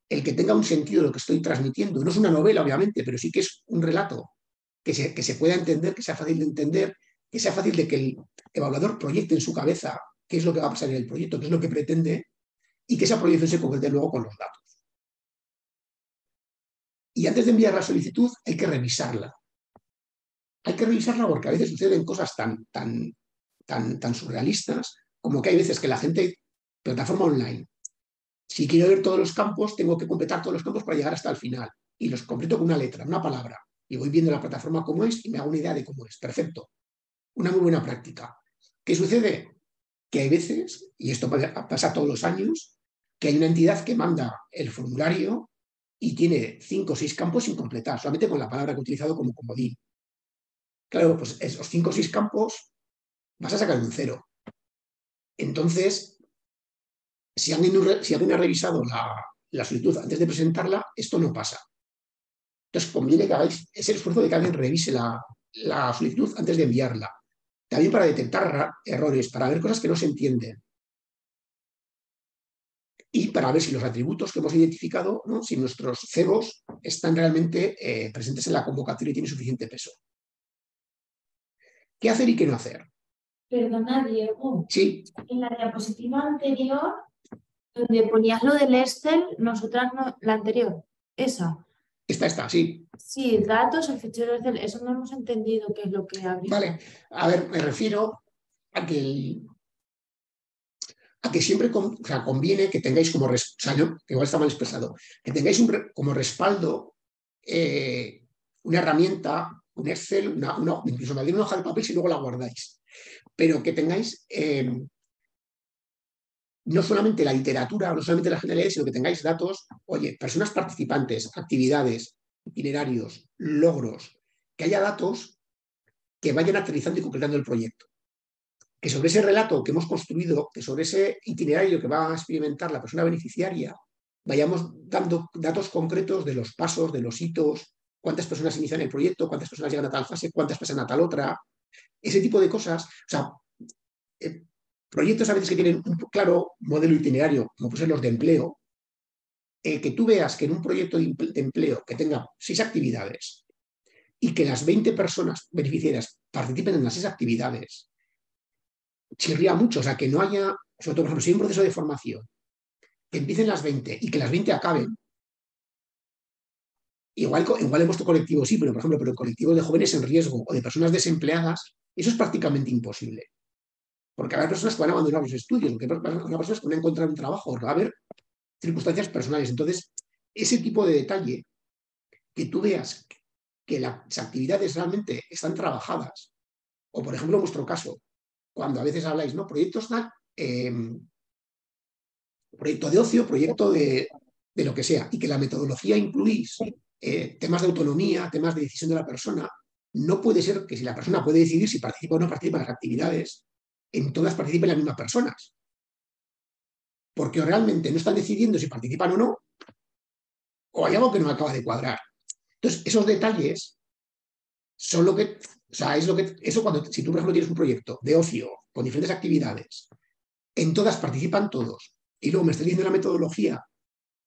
El que tenga un sentido lo que estoy transmitiendo. No es una novela, obviamente, pero sí que es un relato que se pueda entender, que sea fácil de entender, que sea fácil de que el evaluador proyecte en su cabeza qué es lo que va a pasar en el proyecto, qué es lo que pretende, y que esa proyección se complete luego con los datos. Y antes de enviar la solicitud hay que revisarla. Hay que revisarla porque a veces suceden cosas tan surrealistas como que hay veces que la gente, plataforma online, si quiero ver todos los campos, tengo que completar todos los campos para llegar hasta el final. Y los completo con una letra, una palabra. Y voy viendo la plataforma cómo es y me hago una idea de cómo es. Perfecto. Una muy buena práctica. ¿Qué sucede? Que hay veces, y esto pasa todos los años, que hay una entidad que manda el formulario y tiene 5 o 6 campos sin completar, solamente con la palabra que he utilizado como comodín. Claro, pues esos 5 o 6 campos vas a sacar un 0. Entonces, si alguien ha revisado la solicitud antes de presentarla, esto no pasa. Entonces, conviene que hagáis ese esfuerzo de que alguien revise la solicitud antes de enviarla. También para detectar errores, para ver cosas que no se entienden. Y para ver si los atributos que hemos identificado, ¿no? Si nuestros CEBOs están realmente presentes en la convocatoria y tienen suficiente peso. ¿Qué hacer y qué no hacer? Perdona, Diego. Sí. En la diapositiva anterior, donde ponías lo del Excel, nosotras no, la anterior, esa. Esta, sí. Sí, datos, el fichero Excel, eso no hemos entendido qué es lo que habría. Vale, a ver, me refiero a que siempre conviene que tengáis como respaldo, o sea, no, igual está mal expresado, que tengáis como respaldo una herramienta, un Excel, incluso una hoja de papel y luego la guardáis. Pero que tengáis... no solamente la literatura, no solamente las generalidades, sino que tengáis datos, oye, personas participantes, actividades, itinerarios, logros, que haya datos que vayan aterrizando y completando el proyecto. Que sobre ese relato que hemos construido, que sobre ese itinerario que va a experimentar la persona beneficiaria, vayamos dando datos concretos de los pasos, de los hitos, cuántas personas inician el proyecto, cuántas personas llegan a tal fase, cuántas pasan a tal otra, ese tipo de cosas. O sea, proyectos a veces que tienen un claro modelo itinerario, como pueden ser los de empleo, que tú veas que en un proyecto de empleo que tenga 6 actividades y que las 20 personas beneficiarias participen en las 6 actividades, chirría mucho, o sea, que no haya, sobre todo, por ejemplo, si hay un proceso de formación, que empiecen las 20 y que las 20 acaben, igual en vuestro colectivo sí, pero por ejemplo, pero en colectivos de jóvenes en riesgo o de personas desempleadas, eso es prácticamente imposible. Porque habrá personas que van a abandonar los estudios, porque habrá personas que van a encontrar un trabajo, porque va a haber circunstancias personales. Entonces, ese tipo de detalle, que tú veas que las actividades realmente están trabajadas, o por ejemplo, en vuestro caso, cuando a veces habláis, ¿no? Proyectos tal, proyecto de ocio, proyecto de lo que sea, y que la metodología incluís temas de autonomía, temas de decisión de la persona. No puede ser que si la persona puede decidir si participa o no participa en las actividades, en todas participen las mismas personas. Porque realmente no están decidiendo si participan o hay algo que no acaba de cuadrar. Entonces, esos detalles son lo que... O sea, es lo que... Eso cuando... Si tú, por ejemplo, tienes un proyecto de ocio con diferentes actividades, en todas participan todos, y luego me estás diciendo la metodología,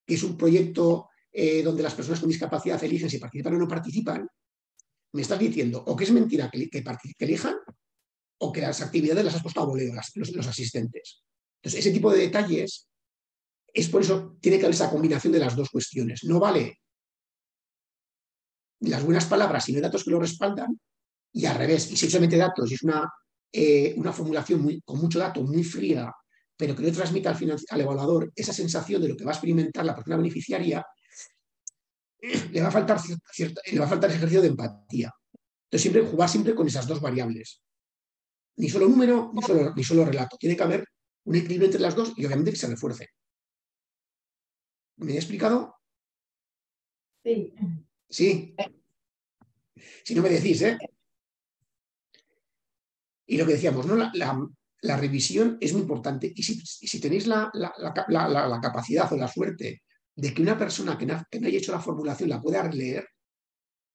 que es un proyecto donde las personas con discapacidad eligen si participan o no participan, me estás diciendo o que es mentira que elijan, o que las actividades las has puesto a voleo los asistentes. Entonces, ese tipo de detalles, es por eso tiene que haber esa combinación de las dos cuestiones. No vale las buenas palabras, sino datos que lo respaldan, y al revés. Y si solamente datos, y es una formulación con mucho dato, muy fría, pero que no transmite al evaluador esa sensación de lo que va a experimentar la persona beneficiaria, le va a faltar ese ejercicio de empatía. Entonces, jugar siempre con esas dos variables. Ni solo número, ni solo relato. Tiene que haber un equilibrio entre las dos y obviamente que se refuerce. ¿Me he explicado? Sí. Sí. Si no me decís, ¿eh? Y lo que decíamos, ¿no? La revisión es muy importante. Y si tenéis la capacidad o la suerte de que una persona que no haya hecho la formulación la pueda leer,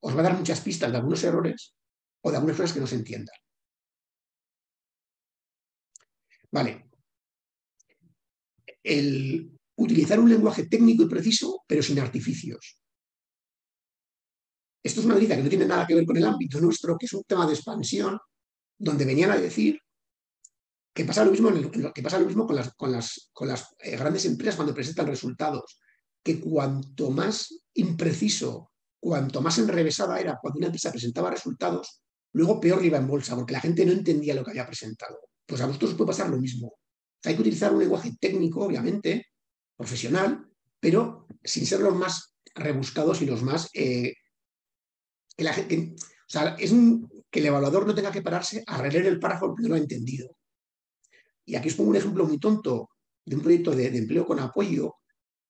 os va a dar muchas pistas de algunos errores o de algunas cosas que no se entiendan. Vale. Utilizar un lenguaje técnico y preciso, pero sin artificios. Esto es una medida que no tiene nada que ver con el ámbito nuestro, que es un tema de expansión, donde venían a decir que pasa lo mismo, con las grandes empresas cuando presentan resultados, que cuanto más impreciso, cuanto más enrevesada era cuando una empresa presentaba resultados, luego peor iba en bolsa, porque la gente no entendía lo que había presentado. Pues a vosotros os puede pasar lo mismo. Hay que utilizar un lenguaje técnico, obviamente, profesional, pero sin ser los más rebuscados y los más... que el evaluador no tenga que pararse a releer el párrafo porque no lo ha entendido. Y aquí os pongo un ejemplo muy tonto de un proyecto de empleo con apoyo.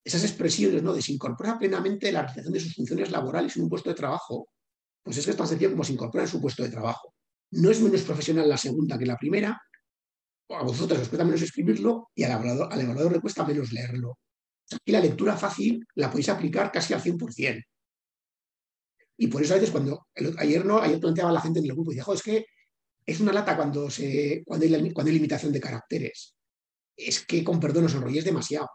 Esas expresiones, ¿no? De se incorpora plenamente la realización de sus funciones laborales en un puesto de trabajo. Pues es que es tan sencillo como se incorpora en su puesto de trabajo. No es menos profesional la segunda que la primera. A vosotros os cuesta menos escribirlo y al evaluador le cuesta menos leerlo. Aquí la lectura fácil la podéis aplicar casi al 100%. Y por eso a veces cuando... Ayer planteaba la gente en el grupo y decía, es que es una lata cuando hay limitación de caracteres. Es que, con perdón, os enrolléis demasiado.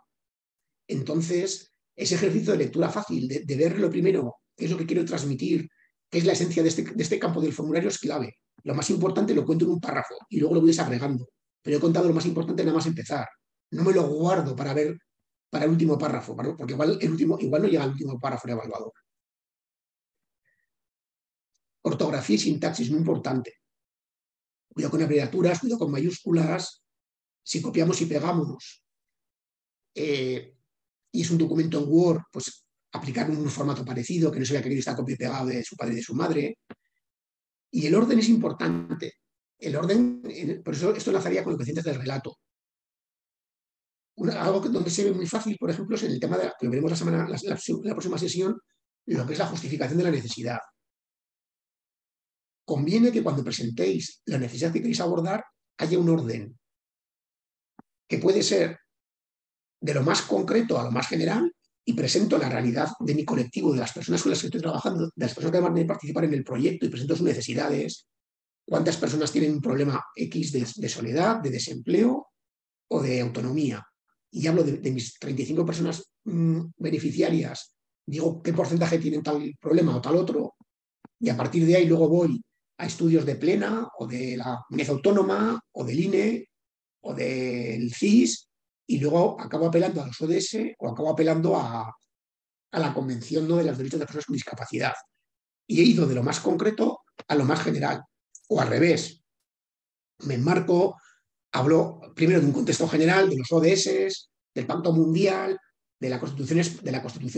Entonces, ese ejercicio de lectura fácil, de verlo primero, qué es lo que quiero transmitir, qué es la esencia de este campo del formulario, es clave. Lo más importante lo cuento en un párrafo y luego lo voy desagregando. Pero he contado lo más importante nada más empezar. No me lo guardo para el último párrafo, porque igual no llega al último párrafo el evaluador. Ortografía y sintaxis, muy importante. Cuidado con abreviaturas, cuidado con mayúsculas, si copiamos y pegamos. Y es un documento en Word, pues aplicar un formato parecido, que no se vea que está copia y pegado de su padre y de su madre. Y el orden es importante. El orden, por eso esto enlazaría con lo que sientes del relato. Algo donde se ve muy fácil, por ejemplo, es en el tema de que veremos la próxima sesión, lo que es la justificación de la necesidad. Conviene que cuando presentéis la necesidad que queréis abordar, haya un orden que puede ser de lo más concreto a lo más general, y presento la realidad de mi colectivo, de las personas con las que estoy trabajando, de las personas que van a participar en el proyecto, y presento sus necesidades, cuántas personas tienen un problema X de soledad, de desempleo o de autonomía. Y hablo de mis 35 personas beneficiarias, digo qué porcentaje tienen tal problema o tal otro, y a partir de ahí luego voy a estudios de Plena o de la comunidad autónoma o del INE o del CIS, y luego acabo apelando a los ODS o acabo apelando a la Convención, ¿no?, de los Derechos de las Personas con Discapacidad. Y he ido de lo más concreto a lo más general, o al revés. Me enmarco, hablo primero de un contexto general, de los ODS, del Pacto Mundial, de la Constitución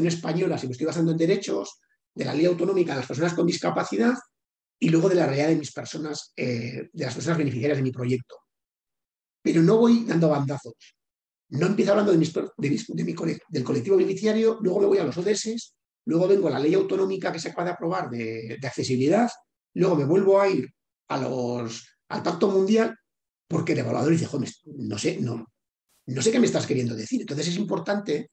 Española, si me estoy basando en derechos, de la Ley Autonómica de las Personas con Discapacidad, y luego de la realidad de mis personas, de las personas beneficiarias de mi proyecto. Pero no voy dando bandazos. No empiezo hablando del colectivo beneficiario, luego me voy a los ODS, luego vengo a la ley autonómica que se acaba de aprobar de accesibilidad, luego me vuelvo a ir al Pacto Mundial, porque el evaluador dice, joder, no sé qué me estás queriendo decir. Entonces es importante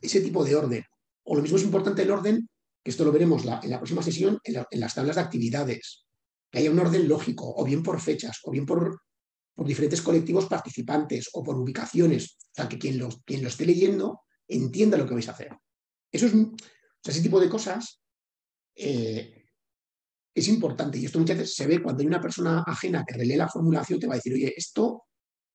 ese tipo de orden. O lo mismo es importante el orden, que esto lo veremos en la próxima sesión, en las tablas de actividades, que haya un orden lógico, o bien por fechas, o bien por diferentes colectivos participantes o por ubicaciones, o sea, que quien lo esté leyendo entienda lo que vais a hacer. Eso es, o sea, ese tipo de cosas es importante, y esto muchas veces se ve cuando hay una persona ajena que relee la formulación, te va a decir, oye, esto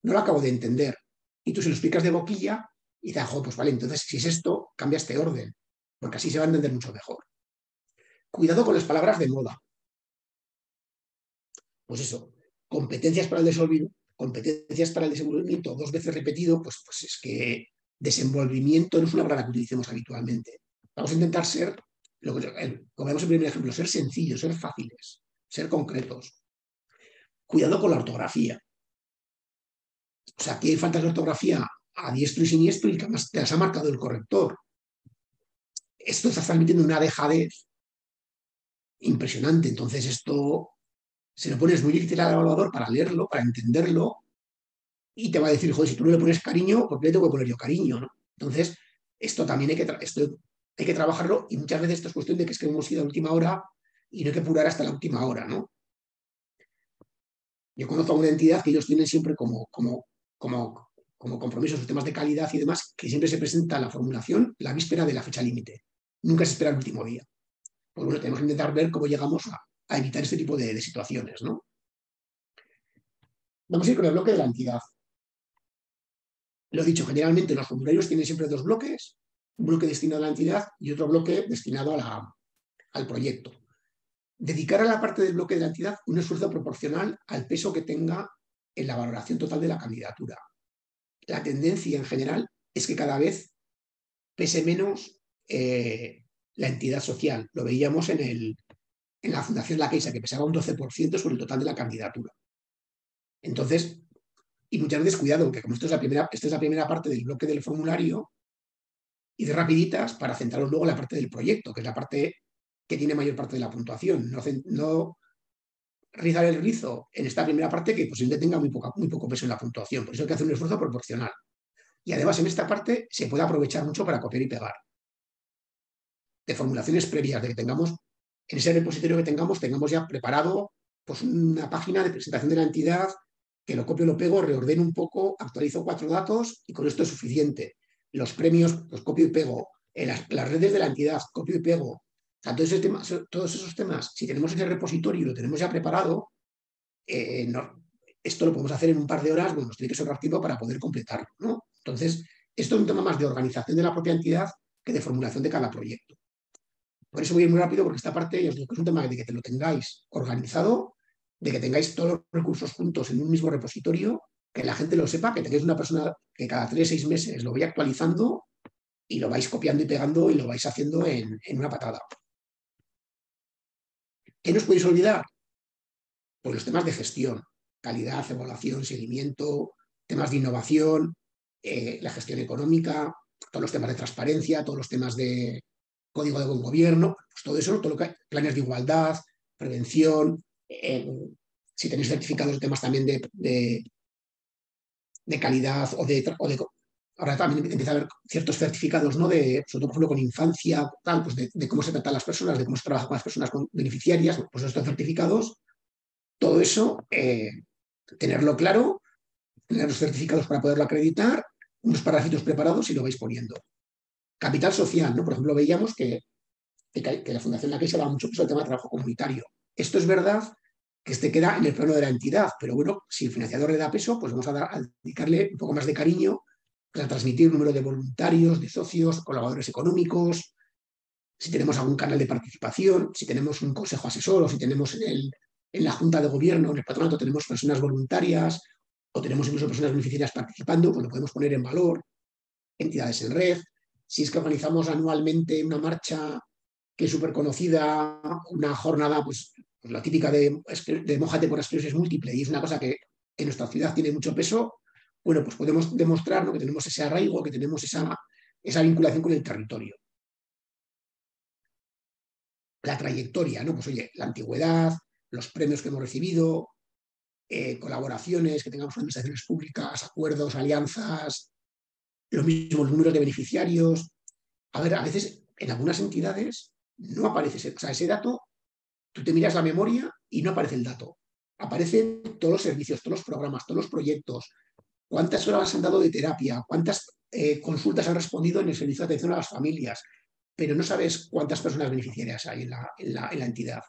no lo acabo de entender, y tú se lo explicas de boquilla y dices, ojo, pues vale, entonces si es esto, cambia este orden, porque así se va a entender mucho mejor. Cuidado con las palabras de moda. Pues eso. Competencias para el desenvolvimiento, 2 veces repetido, pues es que desenvolvimiento no es una palabra que utilicemos habitualmente. Vamos a intentar ser, como vemos en primer ejemplo, ser sencillos, ser fáciles, ser concretos. Cuidado con la ortografía. O sea, aquí hay faltas de ortografía a diestro y siniestro y que además te las ha marcado el corrector. Esto está transmitiendo una dejadez impresionante. Entonces esto... se lo pones muy difícil al evaluador para leerlo, para entenderlo, y te va a decir, joder, si tú no le pones cariño, ¿por qué le tengo que poner yo cariño, no? Entonces, esto también hay que trabajarlo, y muchas veces esto es cuestión de que hemos ido a última hora y no hay que apurar hasta la última hora, ¿no? Yo conozco a una entidad que ellos tienen siempre como compromiso sus temas de calidad y demás, que siempre se presenta la formulación la víspera de la fecha límite. Nunca se espera el último día. Por lo tanto, tenemos que intentar ver cómo llegamos a evitar este tipo de situaciones, ¿no? Vamos a ir con el bloque de la entidad. Lo dicho, generalmente los formularios tienen siempre 2 bloques, un bloque destinado a la entidad y otro bloque destinado al proyecto. Dedicar a la parte del bloque de la entidad un esfuerzo proporcional al peso que tenga en la valoración total de la candidatura. La tendencia en general es que cada vez pese menos la entidad social. Lo veíamos en la Fundación La Caixa, que pesaba un 12% sobre el total de la candidatura. Entonces, y muchas veces, cuidado, porque como esta es la primera parte del bloque del formulario, y de rapiditas para centrarnos luego en la parte del proyecto, que es la parte que tiene mayor parte de la puntuación. No rizar el rizo en esta primera parte que posiblemente tenga muy poco peso en la puntuación. Por eso hay que hacer un esfuerzo proporcional. Y además en esta parte se puede aprovechar mucho para copiar y pegar. De formulaciones previas, de que tengamos... en ese repositorio que tengamos ya preparado pues, una página de presentación de la entidad, que lo copio, lo pego, reordeno un poco, actualizo 4 datos y con esto es suficiente. Los premios los copio y pego. Las redes de la entidad, copio y pego. O sea, todos esos temas, si tenemos ese repositorio y lo tenemos ya preparado, esto lo podemos hacer en un par de horas, bueno, nos tiene que sobrar tiempo para poder completarlo, ¿no? Entonces, esto es un tema más de organización de la propia entidad que de formulación de cada proyecto. Por eso voy a ir muy rápido, porque esta parte es un tema de que te lo tengáis organizado, de que tengáis todos los recursos juntos en un mismo repositorio, que la gente lo sepa, que tengáis una persona que cada 3 o 6 meses lo vaya actualizando y lo vais copiando y pegando y lo vais haciendo en una patada. ¿Qué nos podéis olvidar? Pues los temas de gestión, calidad, evaluación, seguimiento, temas de innovación, la gestión económica, todos los temas de transparencia, todos los temas de... código de buen gobierno, pues todo eso, todo lo que hay, planes de igualdad, prevención, si tenéis certificados de temas también de calidad o de... Ahora también empieza a haber ciertos certificados, ¿no? Sobre todo, por ejemplo, con infancia, tal, pues de cómo se tratan las personas, de cómo se trabaja con las personas beneficiarias, pues estos certificados, todo eso, tenerlo claro, tener los certificados para poderlo acreditar, unos parásitos preparados y lo vais poniendo. Capital social, ¿no? Por ejemplo, veíamos que la Fundación La Caixa daba mucho peso al tema de trabajo comunitario. Esto es verdad que este queda en el plano de la entidad, pero bueno, si el financiador le da peso, pues vamos a dedicarle un poco más de cariño, pues, a transmitir un número de voluntarios, de socios, colaboradores económicos, si tenemos algún canal de participación, si tenemos un consejo asesor o si tenemos en la junta de gobierno, en el patronato, tenemos personas voluntarias o tenemos incluso personas beneficiarias participando, pues lo podemos poner en valor, entidades en red. Si es que organizamos anualmente una marcha que es súper conocida, una jornada, pues la típica de mójate por esclerosis múltiple, y es una cosa que en nuestra ciudad tiene mucho peso, bueno, pues podemos demostrar, ¿no?, que tenemos ese arraigo, que tenemos esa vinculación con el territorio. La trayectoria, ¿no? Pues oye, la antigüedad, los premios que hemos recibido, colaboraciones, que tengamos con administraciones públicas, acuerdos, alianzas, lo mismo, los números de beneficiarios. A ver, a veces en algunas entidades no aparece ese dato, tú te miras la memoria y no aparece el dato. Aparecen todos los servicios, todos los programas, todos los proyectos, cuántas horas han dado de terapia, cuántas consultas han respondido en el servicio de atención a las familias, pero no sabes cuántas personas beneficiarias hay en la entidad.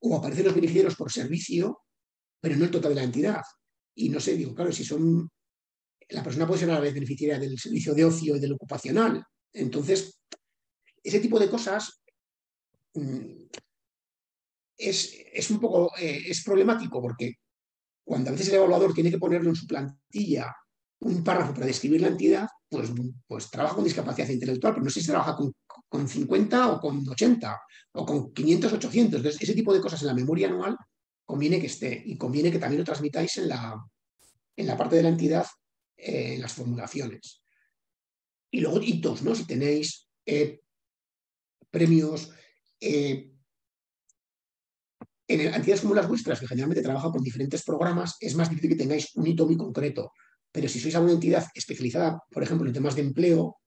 O aparecen los beneficiarios por servicio, pero no el total de la entidad. Y no sé, digo, claro, si son... La persona puede ser a la vez beneficiaria del servicio de ocio y del ocupacional. Entonces, ese tipo de cosas es un poco... es problemático, porque cuando a veces el evaluador tiene que ponerlo en su plantilla un párrafo para describir la entidad, pues trabaja con discapacidad intelectual, pero no sé si trabaja con 50 o con 80 o con 500, 800. Entonces, ese tipo de cosas en la memoria anual conviene que esté, y conviene que también lo transmitáis en la parte de la entidad, en las formulaciones. Y luego hitos, ¿no? Si tenéis premios... en entidades como las vuestras, que generalmente trabajan con diferentes programas, es más difícil que tengáis un hito muy concreto. Pero si sois alguna entidad especializada, por ejemplo, en temas de empleo,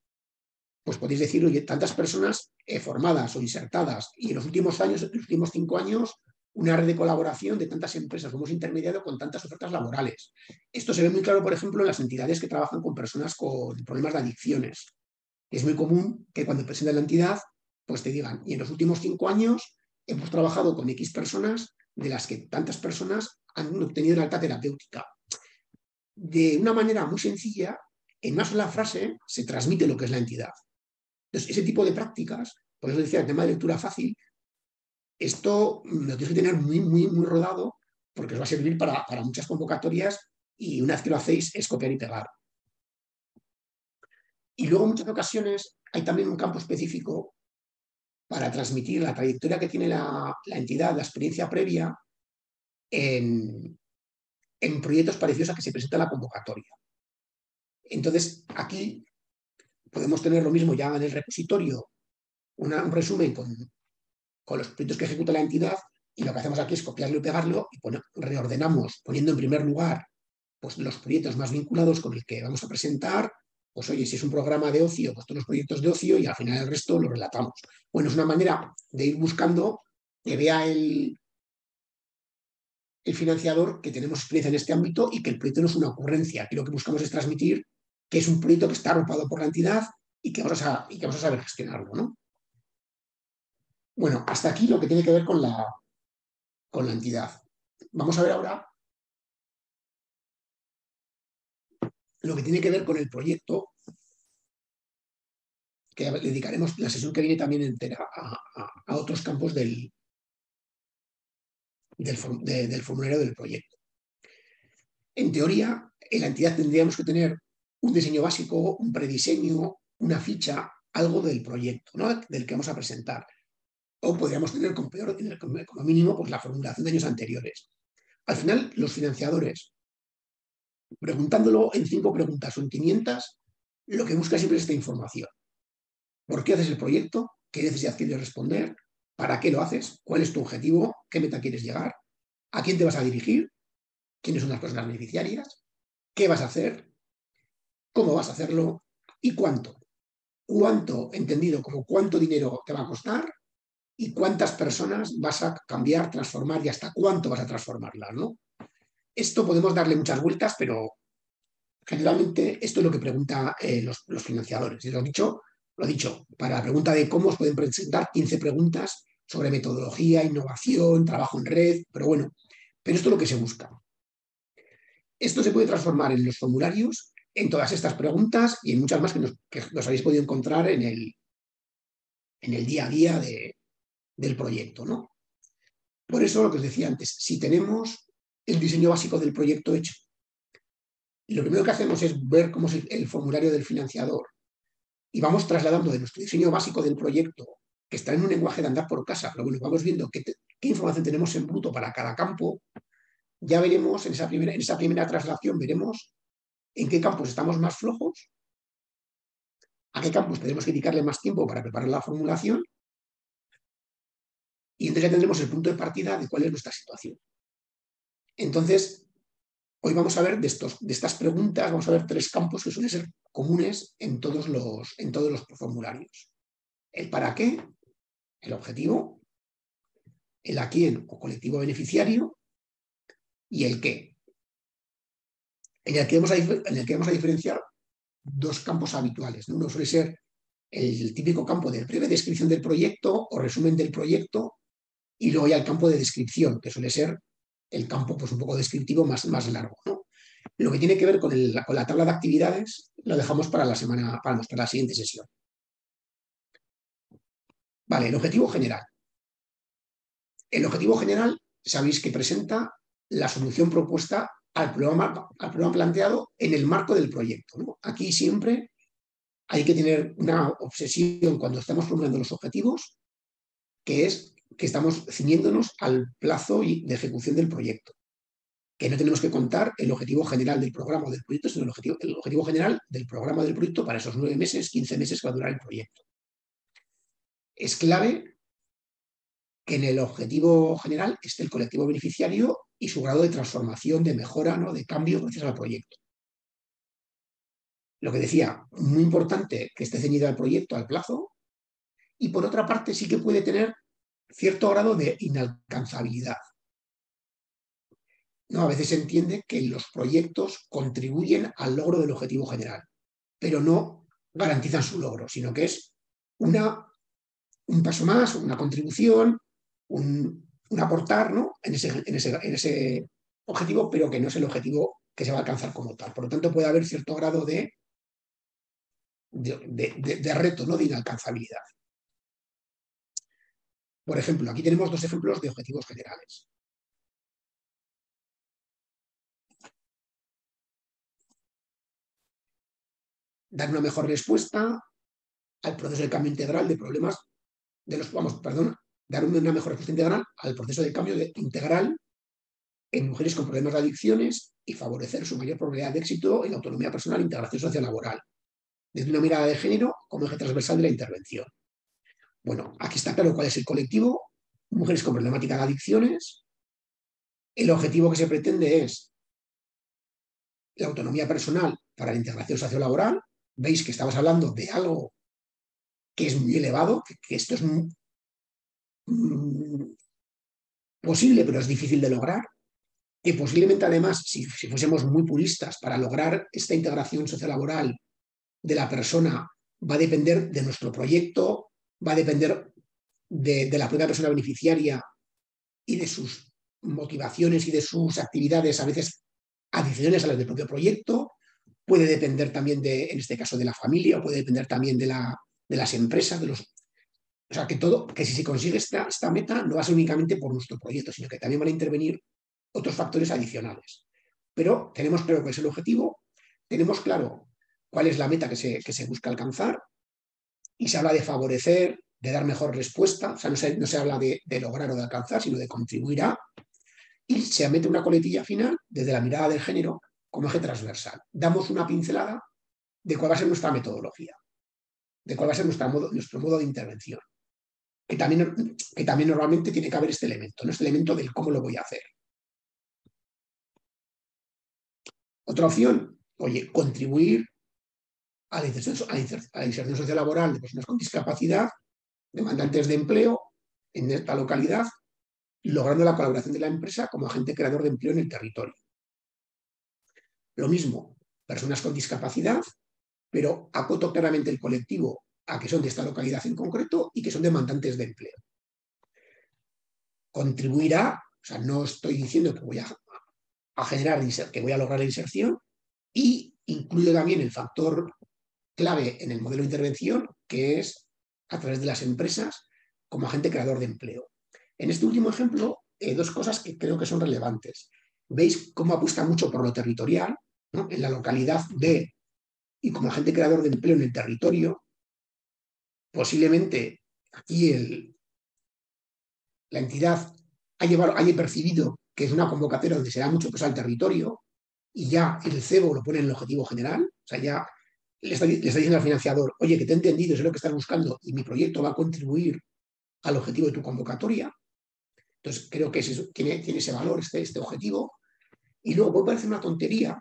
pues podéis decir, oye, tantas personas formadas o insertadas, y en los últimos años, en los últimos 5 años, una red de colaboración de tantas empresas, hemos intermediado con tantas ofertas laborales. Esto se ve muy claro, por ejemplo, en las entidades que trabajan con personas con problemas de adicciones. Es muy común que cuando presentan la entidad, pues te digan, y en los últimos 5 años hemos trabajado con X personas, de las que tantas personas han obtenido una alta terapéutica. De una manera muy sencilla, en una sola frase se transmite lo que es la entidad. Entonces, ese tipo de prácticas, por eso decía el tema de lectura fácil, esto lo tienes que tener muy, muy, muy rodado, porque os va a servir para muchas convocatorias, y una vez que lo hacéis es copiar y pegar. Y luego, en muchas ocasiones, hay también un campo específico para transmitir la trayectoria que tiene la entidad, la experiencia previa, en proyectos parecidos a que se presenta la convocatoria. Entonces, aquí podemos tener lo mismo ya en el repositorio, un resumen con los proyectos que ejecuta la entidad, y lo que hacemos aquí es copiarlo y pegarlo, y reordenamos, poniendo en primer lugar pues, los proyectos más vinculados con el que vamos a presentar. Pues oye, si es un programa de ocio, pues todos los proyectos de ocio, y al final el resto lo relatamos. Bueno, es una manera de ir buscando que vea el financiador que tenemos experiencia en este ámbito y que el proyecto no es una ocurrencia. Aquí lo que buscamos es transmitir que es un proyecto que está arropado por la entidad y que vamos a saber gestionarlo, ¿no? Bueno, hasta aquí lo que tiene que ver con la entidad. Vamos a ver ahora lo que tiene que ver con el proyecto, que le dedicaremos la sesión que viene también entera a otros campos del formulario del proyecto. En teoría, en la entidad tendríamos que tener un diseño básico, un prediseño, una ficha, algo del proyecto, ¿no?, del que vamos a presentar. O podríamos tener como mínimo pues, la formulación de años anteriores. Al final, los financiadores, preguntándolo en 5 preguntas o en 500, lo que busca siempre es esta información. ¿Por qué haces el proyecto? ¿Qué necesidad quieres responder? ¿Para qué lo haces? ¿Cuál es tu objetivo? ¿Qué meta quieres llegar? ¿A quién te vas a dirigir? ¿Quiénes son las personas beneficiarias? ¿Qué vas a hacer? ¿Cómo vas a hacerlo? ¿Y cuánto? ¿Cuánto, entendido como cuánto dinero te va a costar? ¿Y cuántas personas vas a cambiar, transformar? ¿Y hasta cuánto vas a transformarla, ¿no? Esto podemos darle muchas vueltas, pero generalmente esto es lo que preguntan los financiadores. Y lo dicho, para la pregunta de cómo os pueden presentar 15 preguntas sobre metodología, innovación, trabajo en red, pero bueno, Pero esto es lo que se busca. Esto se puede transformar en los formularios, en todas estas preguntas y en muchas más que nos habéis podido encontrar en el día a día del proyecto, ¿no? Por eso, lo que os decía antes, si tenemos el diseño básico del proyecto hecho, lo primero que hacemos es ver cómo es el formulario del financiador y vamos trasladando de nuestro diseño básico del proyecto, que está en un lenguaje de andar por casa, pero bueno, vamos viendo qué información tenemos en bruto para cada campo. Ya veremos, en esa primera traslación, veremos en qué campos estamos más flojos, a qué campos tenemos que dedicarle más tiempo para preparar la formulación, y entonces ya tendremos el punto de partida de cuál es nuestra situación. Entonces, hoy vamos a ver de estas preguntas, vamos a ver tres campos que suelen ser comunes en todos los formularios. El para qué, el objetivo, el a quién o colectivo beneficiario y el qué. En el que vamos a diferenciar dos campos habituales, ¿no? Uno suele ser el típico campo de breve descripción del proyecto o resumen del proyecto, y luego ya el campo de descripción, que suele ser el campo pues, un poco descriptivo más largo, ¿no? Lo que tiene que ver con la tabla de actividades lo dejamos para la siguiente sesión. Vale, el objetivo general. El objetivo general, sabéis que presenta la solución propuesta al problema planteado en el marco del proyecto, ¿no? Aquí siempre hay que tener una obsesión cuando estamos formulando los objetivos, que es que estamos ciñéndonos al plazo de ejecución del proyecto, que no tenemos que contar el objetivo general del programa o del proyecto, sino el objetivo general del programa del proyecto para esos 9 meses, 15 meses que va a durar el proyecto. Es clave que en el objetivo general esté el colectivo beneficiario y su grado de transformación, de mejora, ¿no?, de cambio gracias al proyecto. Lo que decía, muy importante que esté ceñido al proyecto, al plazo, y por otra parte sí que puede tener cierto grado de inalcanzabilidad, ¿no? A veces se entiende que los proyectos contribuyen al logro del objetivo general, pero no garantizan su logro, sino que es un paso más, una contribución, un aportar, ¿no?, en ese objetivo, pero que no es el objetivo que se va a alcanzar como tal. Por lo tanto, puede haber cierto grado de reto, ¿no?, de inalcanzabilidad. Por ejemplo, aquí tenemos dos ejemplos de objetivos generales. Dar una mejor respuesta al proceso de cambio integral de problemas de los... Dar una mejor respuesta integral al proceso de cambio integral en mujeres con problemas de adicciones y favorecer su mayor probabilidad de éxito en autonomía personal e integración sociolaboral, desde una mirada de género como eje transversal de la intervención. Bueno, aquí está claro cuál es el colectivo, mujeres con problemática de adicciones. El objetivo que se pretende es la autonomía personal para la integración sociolaboral. Veis que estamos hablando de algo que es muy elevado, que esto es posible, pero es difícil de lograr, que posiblemente además, si fuésemos muy puristas, para lograr esta integración sociolaboral de la persona va a depender de nuestro proyecto, va a depender de la propia persona beneficiaria y de sus motivaciones y de sus actividades, a veces adicionales a las del propio proyecto, puede depender también, en este caso, de la familia, o puede depender también de las empresas, o sea, que si se consigue esta meta no va a ser únicamente por nuestro proyecto, sino que también van a intervenir otros factores adicionales. Pero tenemos claro cuál es el objetivo, tenemos claro cuál es la meta que se busca alcanzar, y se habla de favorecer, de dar mejor respuesta, o sea, no se habla de lograr o de alcanzar, sino de contribuir a, y se mete una coletilla final desde la mirada del género como eje transversal. Damos una pincelada de cuál va a ser nuestra metodología, de cuál va a ser nuestro modo de intervención. Que también normalmente tiene que haber este elemento, ¿no?, este elemento del cómo lo voy a hacer. Otra opción, oye, contribuir a la inserción sociolaboral de personas con discapacidad, demandantes de empleo en esta localidad, logrando la colaboración de la empresa como agente creador de empleo en el territorio. Lo mismo, personas con discapacidad, pero acoto claramente el colectivo a que son de esta localidad en concreto y que son demandantes de empleo. Contribuirá O sea, no estoy diciendo que voy a generar, que voy a lograr la inserción, y incluyo también el factor clave en el modelo de intervención, que es a través de las empresas como agente creador de empleo. En este último ejemplo, dos cosas que creo que son relevantes. Veis cómo apuesta mucho por lo territorial, ¿no? En la localidad de, y como agente creador de empleo en el territorio. Posiblemente aquí la entidad haya percibido que es una convocatoria donde se da mucho peso al territorio, y ya el cebo lo pone en el objetivo general. O sea, ya le está diciendo al financiador: oye, que te he entendido, sé lo que estás buscando y mi proyecto va a contribuir al objetivo de tu convocatoria. Entonces creo que tiene ese valor, este objetivo. Y luego puede parecer una tontería,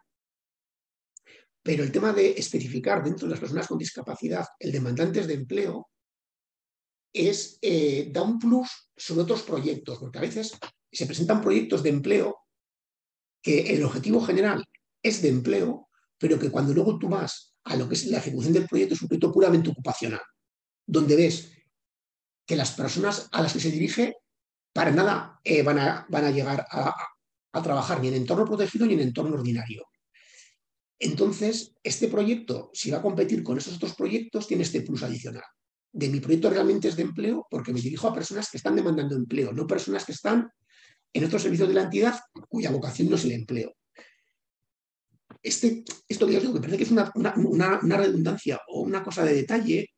pero el tema de especificar dentro de las personas con discapacidad el demandantes de empleo da un plus sobre otros proyectos, porque a veces se presentan proyectos de empleo que el objetivo general es de empleo, pero que cuando luego tú vas a lo que es la ejecución del proyecto, es un proyecto puramente ocupacional, donde ves que las personas a las que se dirige para nada van a llegar a trabajar ni en entorno protegido ni en entorno ordinario. Entonces, este proyecto, si va a competir con esos otros proyectos, tiene este plus adicional. De mi proyecto realmente es de empleo, porque me dirijo a personas que están demandando empleo, no personas que están en otros servicios de la entidad cuya vocación no es el empleo. Esto que yo os digo, que parece que es una redundancia o una cosa de detalle,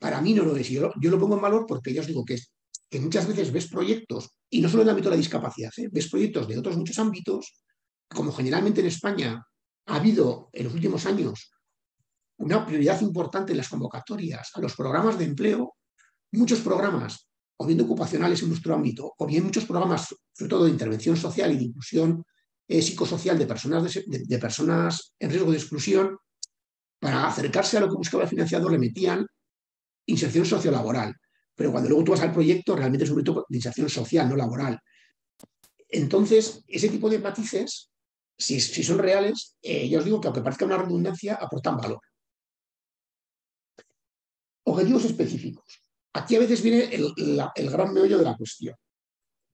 para mí no lo es. Yo lo pongo en valor porque yo os digo que muchas veces ves proyectos, y no solo en el ámbito de la discapacidad, ves proyectos de otros muchos ámbitos. Como generalmente en España ha habido en los últimos años una prioridad importante en las convocatorias a los programas de empleo, muchos programas o bien de ocupacionales en nuestro ámbito, o bien muchos programas, sobre todo de intervención social y de inclusión psicosocial de personas, de personas en riesgo de exclusión, para acercarse a lo que buscaba el financiador le metían inserción sociolaboral. Pero cuando luego tú vas al proyecto, realmente es un proyecto de inserción social, no laboral. Entonces, ese tipo de matices, si son reales, yo os digo que aunque parezca una redundancia, aportan valor. Objetivos específicos. Aquí a veces viene el gran meollo de la cuestión.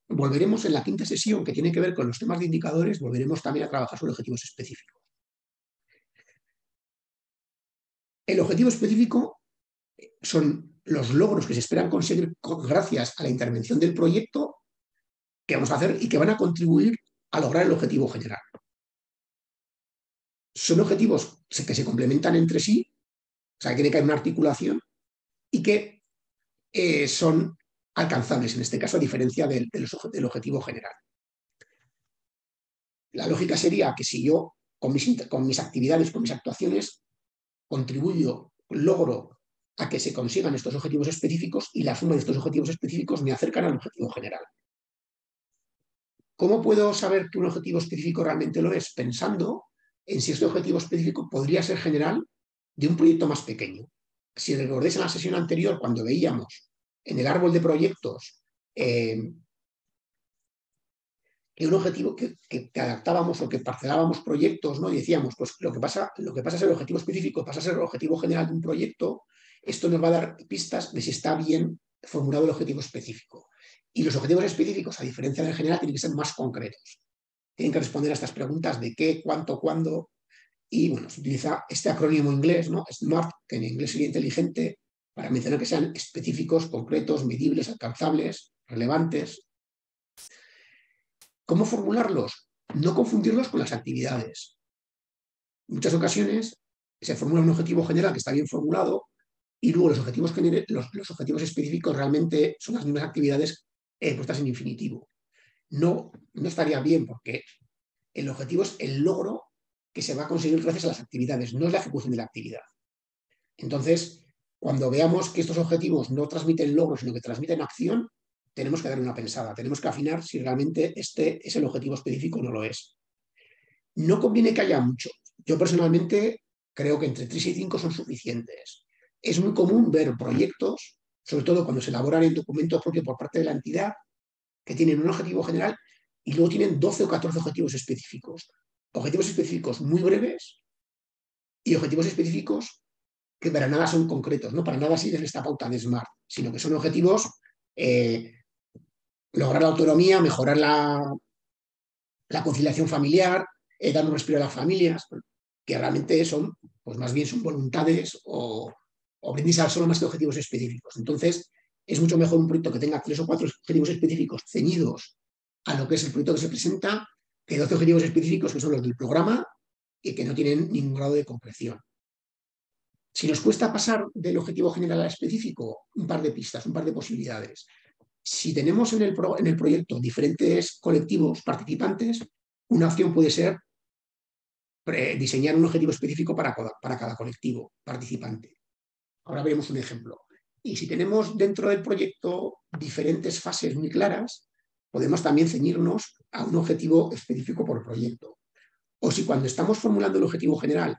Volveremos en la quinta sesión, que tiene que ver con los temas de indicadores, volveremos también a trabajar sobre objetivos específicos. El objetivo específico son los logros que se esperan conseguir gracias a la intervención del proyecto que vamos a hacer y que van a contribuir a lograr el objetivo general. Son objetivos que se complementan entre sí, o sea, que tiene que haber una articulación y que son alcanzables, en este caso, a diferencia del objetivo general. La lógica sería que si yo, con mis actividades, con mis actuaciones, contribuyo, logro a que se consigan estos objetivos específicos, y la suma de estos objetivos específicos me acercan al objetivo general. ¿Cómo puedo saber que un objetivo específico realmente lo es? Pensando en si este objetivo específico podría ser general de un proyecto más pequeño. Si recordáis en la sesión anterior, cuando veíamos en el árbol de proyectos que un objetivo que adaptábamos o que parcelábamos proyectos, ¿no? Y decíamos, pues lo que pasa a ser objetivo específico pasa a ser el objetivo general de un proyecto, esto nos va a dar pistas de si está bien formulado el objetivo específico. Y los objetivos específicos, a diferencia del general, tienen que ser más concretos. Tienen que responder a estas preguntas de qué, cuánto, cuándo. Y bueno, se utiliza este acrónimo inglés, ¿no? SMART, que en inglés sería inteligente, para mencionar que sean específicos, concretos, medibles, alcanzables, relevantes. ¿Cómo formularlos? No confundirlos con las actividades. En muchas ocasiones se formula un objetivo general que está bien formulado y luego los objetivos específicos realmente son las mismas actividades puestas en infinitivo. No estaría bien, porque el objetivo es el logro que se va a conseguir gracias a las actividades, no es la ejecución de la actividad. Entonces, cuando veamos que estos objetivos no transmiten logro, sino que transmiten acción, tenemos que dar una pensada, tenemos que afinar si realmente este es el objetivo específico o no lo es. No conviene que haya mucho. Yo personalmente creo que entre 3 y 5 son suficientes. Es muy común ver proyectos, sobre todo cuando se elaboran en documentos propios por parte de la entidad, que tienen un objetivo general y luego tienen 12 o 14 objetivos específicos. Objetivos específicos muy breves y objetivos específicos que para nada son concretos, no para nada siguen esta pauta de SMART, sino que son objetivos lograr la autonomía, mejorar la conciliación familiar, dar un respiro a las familias, que realmente son, pues más bien son voluntades o brindis al sol más que objetivos específicos. Entonces, es mucho mejor un proyecto que tenga 3 o 4 objetivos específicos ceñidos a lo que es el proyecto que se presenta, que 12 objetivos específicos que son los del programa y que no tienen ningún grado de concreción. Si nos cuesta pasar del objetivo general al específico, un par de pistas, un par de posibilidades. Si tenemos en el proyecto diferentes colectivos participantes, una opción puede ser diseñar un objetivo específico para cada colectivo participante. Ahora veremos un ejemplo. Y si tenemos dentro del proyecto diferentes fases muy claras, podemos también ceñirnos a un objetivo específico por proyecto. O si cuando estamos formulando el objetivo general,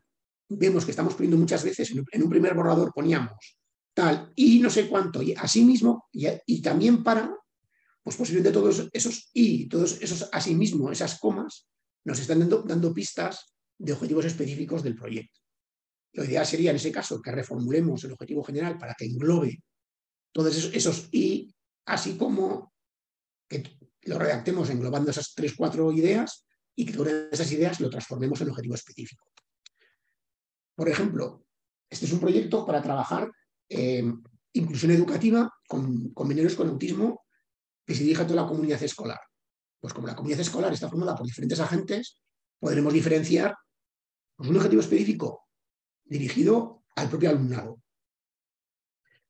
vemos que estamos poniendo muchas veces, en un primer borrador poníamos tal y no sé cuánto, y asimismo, y también para, pues posiblemente todos esos y, todos esos asimismo, esas comas, nos están dando pistas de objetivos específicos del proyecto. Lo ideal sería, en ese caso, que reformulemos el objetivo general para que englobe todos esos y, así como que lo redactemos englobando esas 3 o 4 ideas y que todas esas ideas lo transformemos en objetivo específico. Por ejemplo, este es un proyecto para trabajar inclusión educativa con menores con autismo que se dirige a toda la comunidad escolar. Pues como la comunidad escolar está formada por diferentes agentes, podremos diferenciar pues, un objetivo específico dirigido al propio alumnado.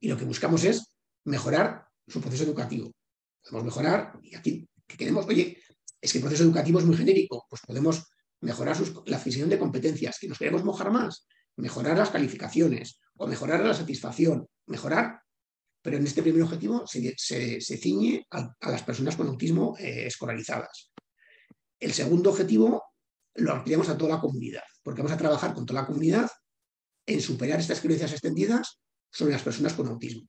Y lo que buscamos es mejorar su proceso educativo. Podemos mejorar, y aquí que queremos, oye, es que el proceso educativo es muy genérico, pues podemos mejorar la adquisición de competencias, que nos queremos mojar más, mejorar las calificaciones o mejorar la satisfacción, mejorar, pero en este primer objetivo se ciñe a las personas con autismo escolarizadas. El segundo objetivo lo ampliamos a toda la comunidad, porque vamos a trabajar con toda la comunidad en superar estas creencias extendidas sobre las personas con autismo.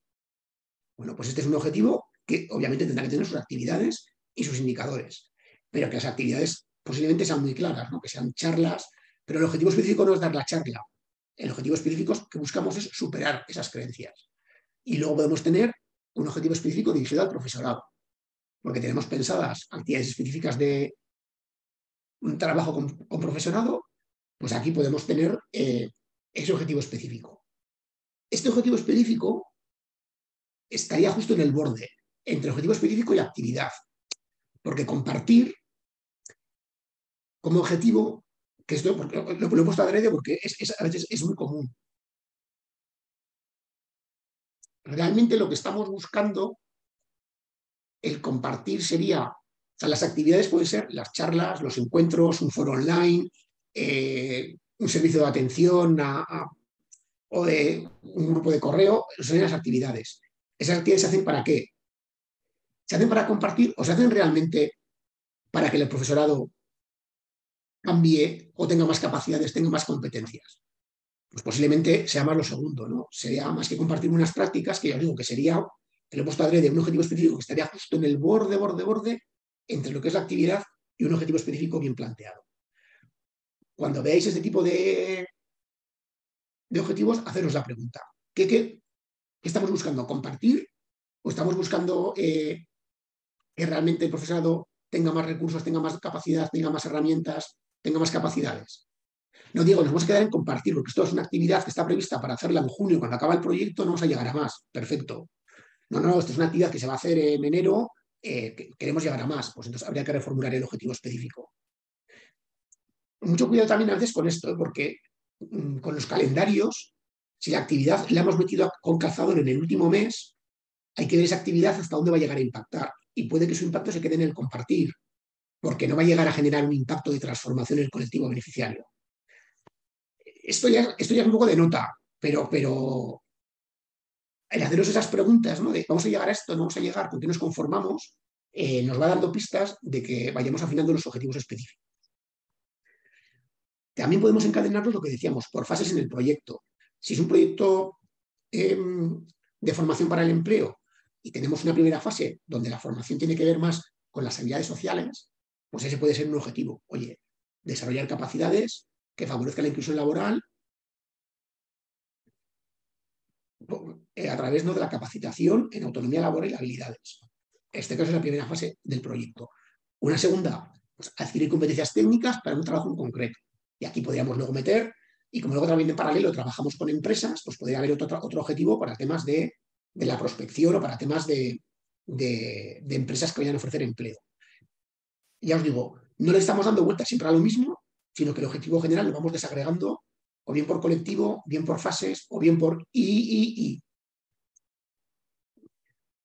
Bueno, pues este es un objetivo que obviamente tendrá que tener sus actividades y sus indicadores, pero que las actividades posiblemente sean muy claras, ¿no? Que sean charlas, pero el objetivo específico no es dar la charla. El objetivo específico que buscamos es superar esas creencias. Y luego podemos tener un objetivo específico dirigido al profesorado, porque tenemos pensadas actividades específicas de un trabajo con profesorado, pues aquí podemos tener ese objetivo específico. Este objetivo específico estaría justo en el borde, entre objetivo específico y actividad, porque compartir como objetivo, que esto lo he puesto adrede porque a veces es muy común. Realmente lo que estamos buscando, el compartir sería, o sea, las actividades pueden ser las charlas, los encuentros, un foro online, un servicio de atención o de un grupo de correo, son las actividades. ¿Esas actividades se hacen para qué? ¿Se hacen para compartir o se hacen realmente para que el profesorado cambie o tenga más capacidades, tenga más competencias? Pues posiblemente sea más lo segundo, ¿no? Sería más que compartir unas prácticas que ya os digo que sería, que lo he puesto adrede, un objetivo específico que estaría justo en el borde entre lo que es la actividad y un objetivo específico bien planteado. Cuando veáis este tipo de objetivos, haceros la pregunta. ¿Qué estamos buscando? ¿Compartir? ¿O estamos buscando que realmente el profesorado tenga más recursos, tenga más capacidad, tenga más herramientas, tenga más capacidades? No digo, nos vamos a quedar en compartir, porque esto es una actividad que está prevista para hacerla en junio, cuando acaba el proyecto no vamos a llegar a más, perfecto. No, esto es una actividad que se va a hacer en enero, que queremos llegar a más, pues entonces habría que reformular el objetivo específico. Mucho cuidado también a veces con esto, porque con los calendarios, si la actividad la hemos metido con calzador en el último mes, hay que ver esa actividad hasta dónde va a llegar a impactar. Y puede que su impacto se quede en el compartir, porque no va a llegar a generar un impacto de transformación en el colectivo beneficiario. Esto ya es un poco de nota, pero el haceros esas preguntas, ¿no? De vamos a llegar a esto, no vamos a llegar, ¿con qué nos conformamos? Nos va dando pistas de que vayamos afinando los objetivos específicos. También podemos encadenarnos lo que decíamos, por fases en el proyecto. Si es un proyecto de formación para el empleo y tenemos una primera fase donde la formación tiene que ver más con las habilidades sociales, pues ese puede ser un objetivo. Oye, desarrollar capacidades que favorezca la inclusión laboral a través, ¿no?, de la capacitación en autonomía laboral y habilidades. Este caso es la primera fase del proyecto. Una segunda, pues, adquirir competencias técnicas para un trabajo en concreto. Y aquí podríamos luego meter, y como luego también en paralelo trabajamos con empresas, pues podría haber otro objetivo para temas de la prospección o para temas de empresas que vayan a ofrecer empleo. Ya os digo, no le estamos dando vueltas siempre a lo mismo, sino que el objetivo general lo vamos desagregando o bien por colectivo, bien por fases, o bien por I. O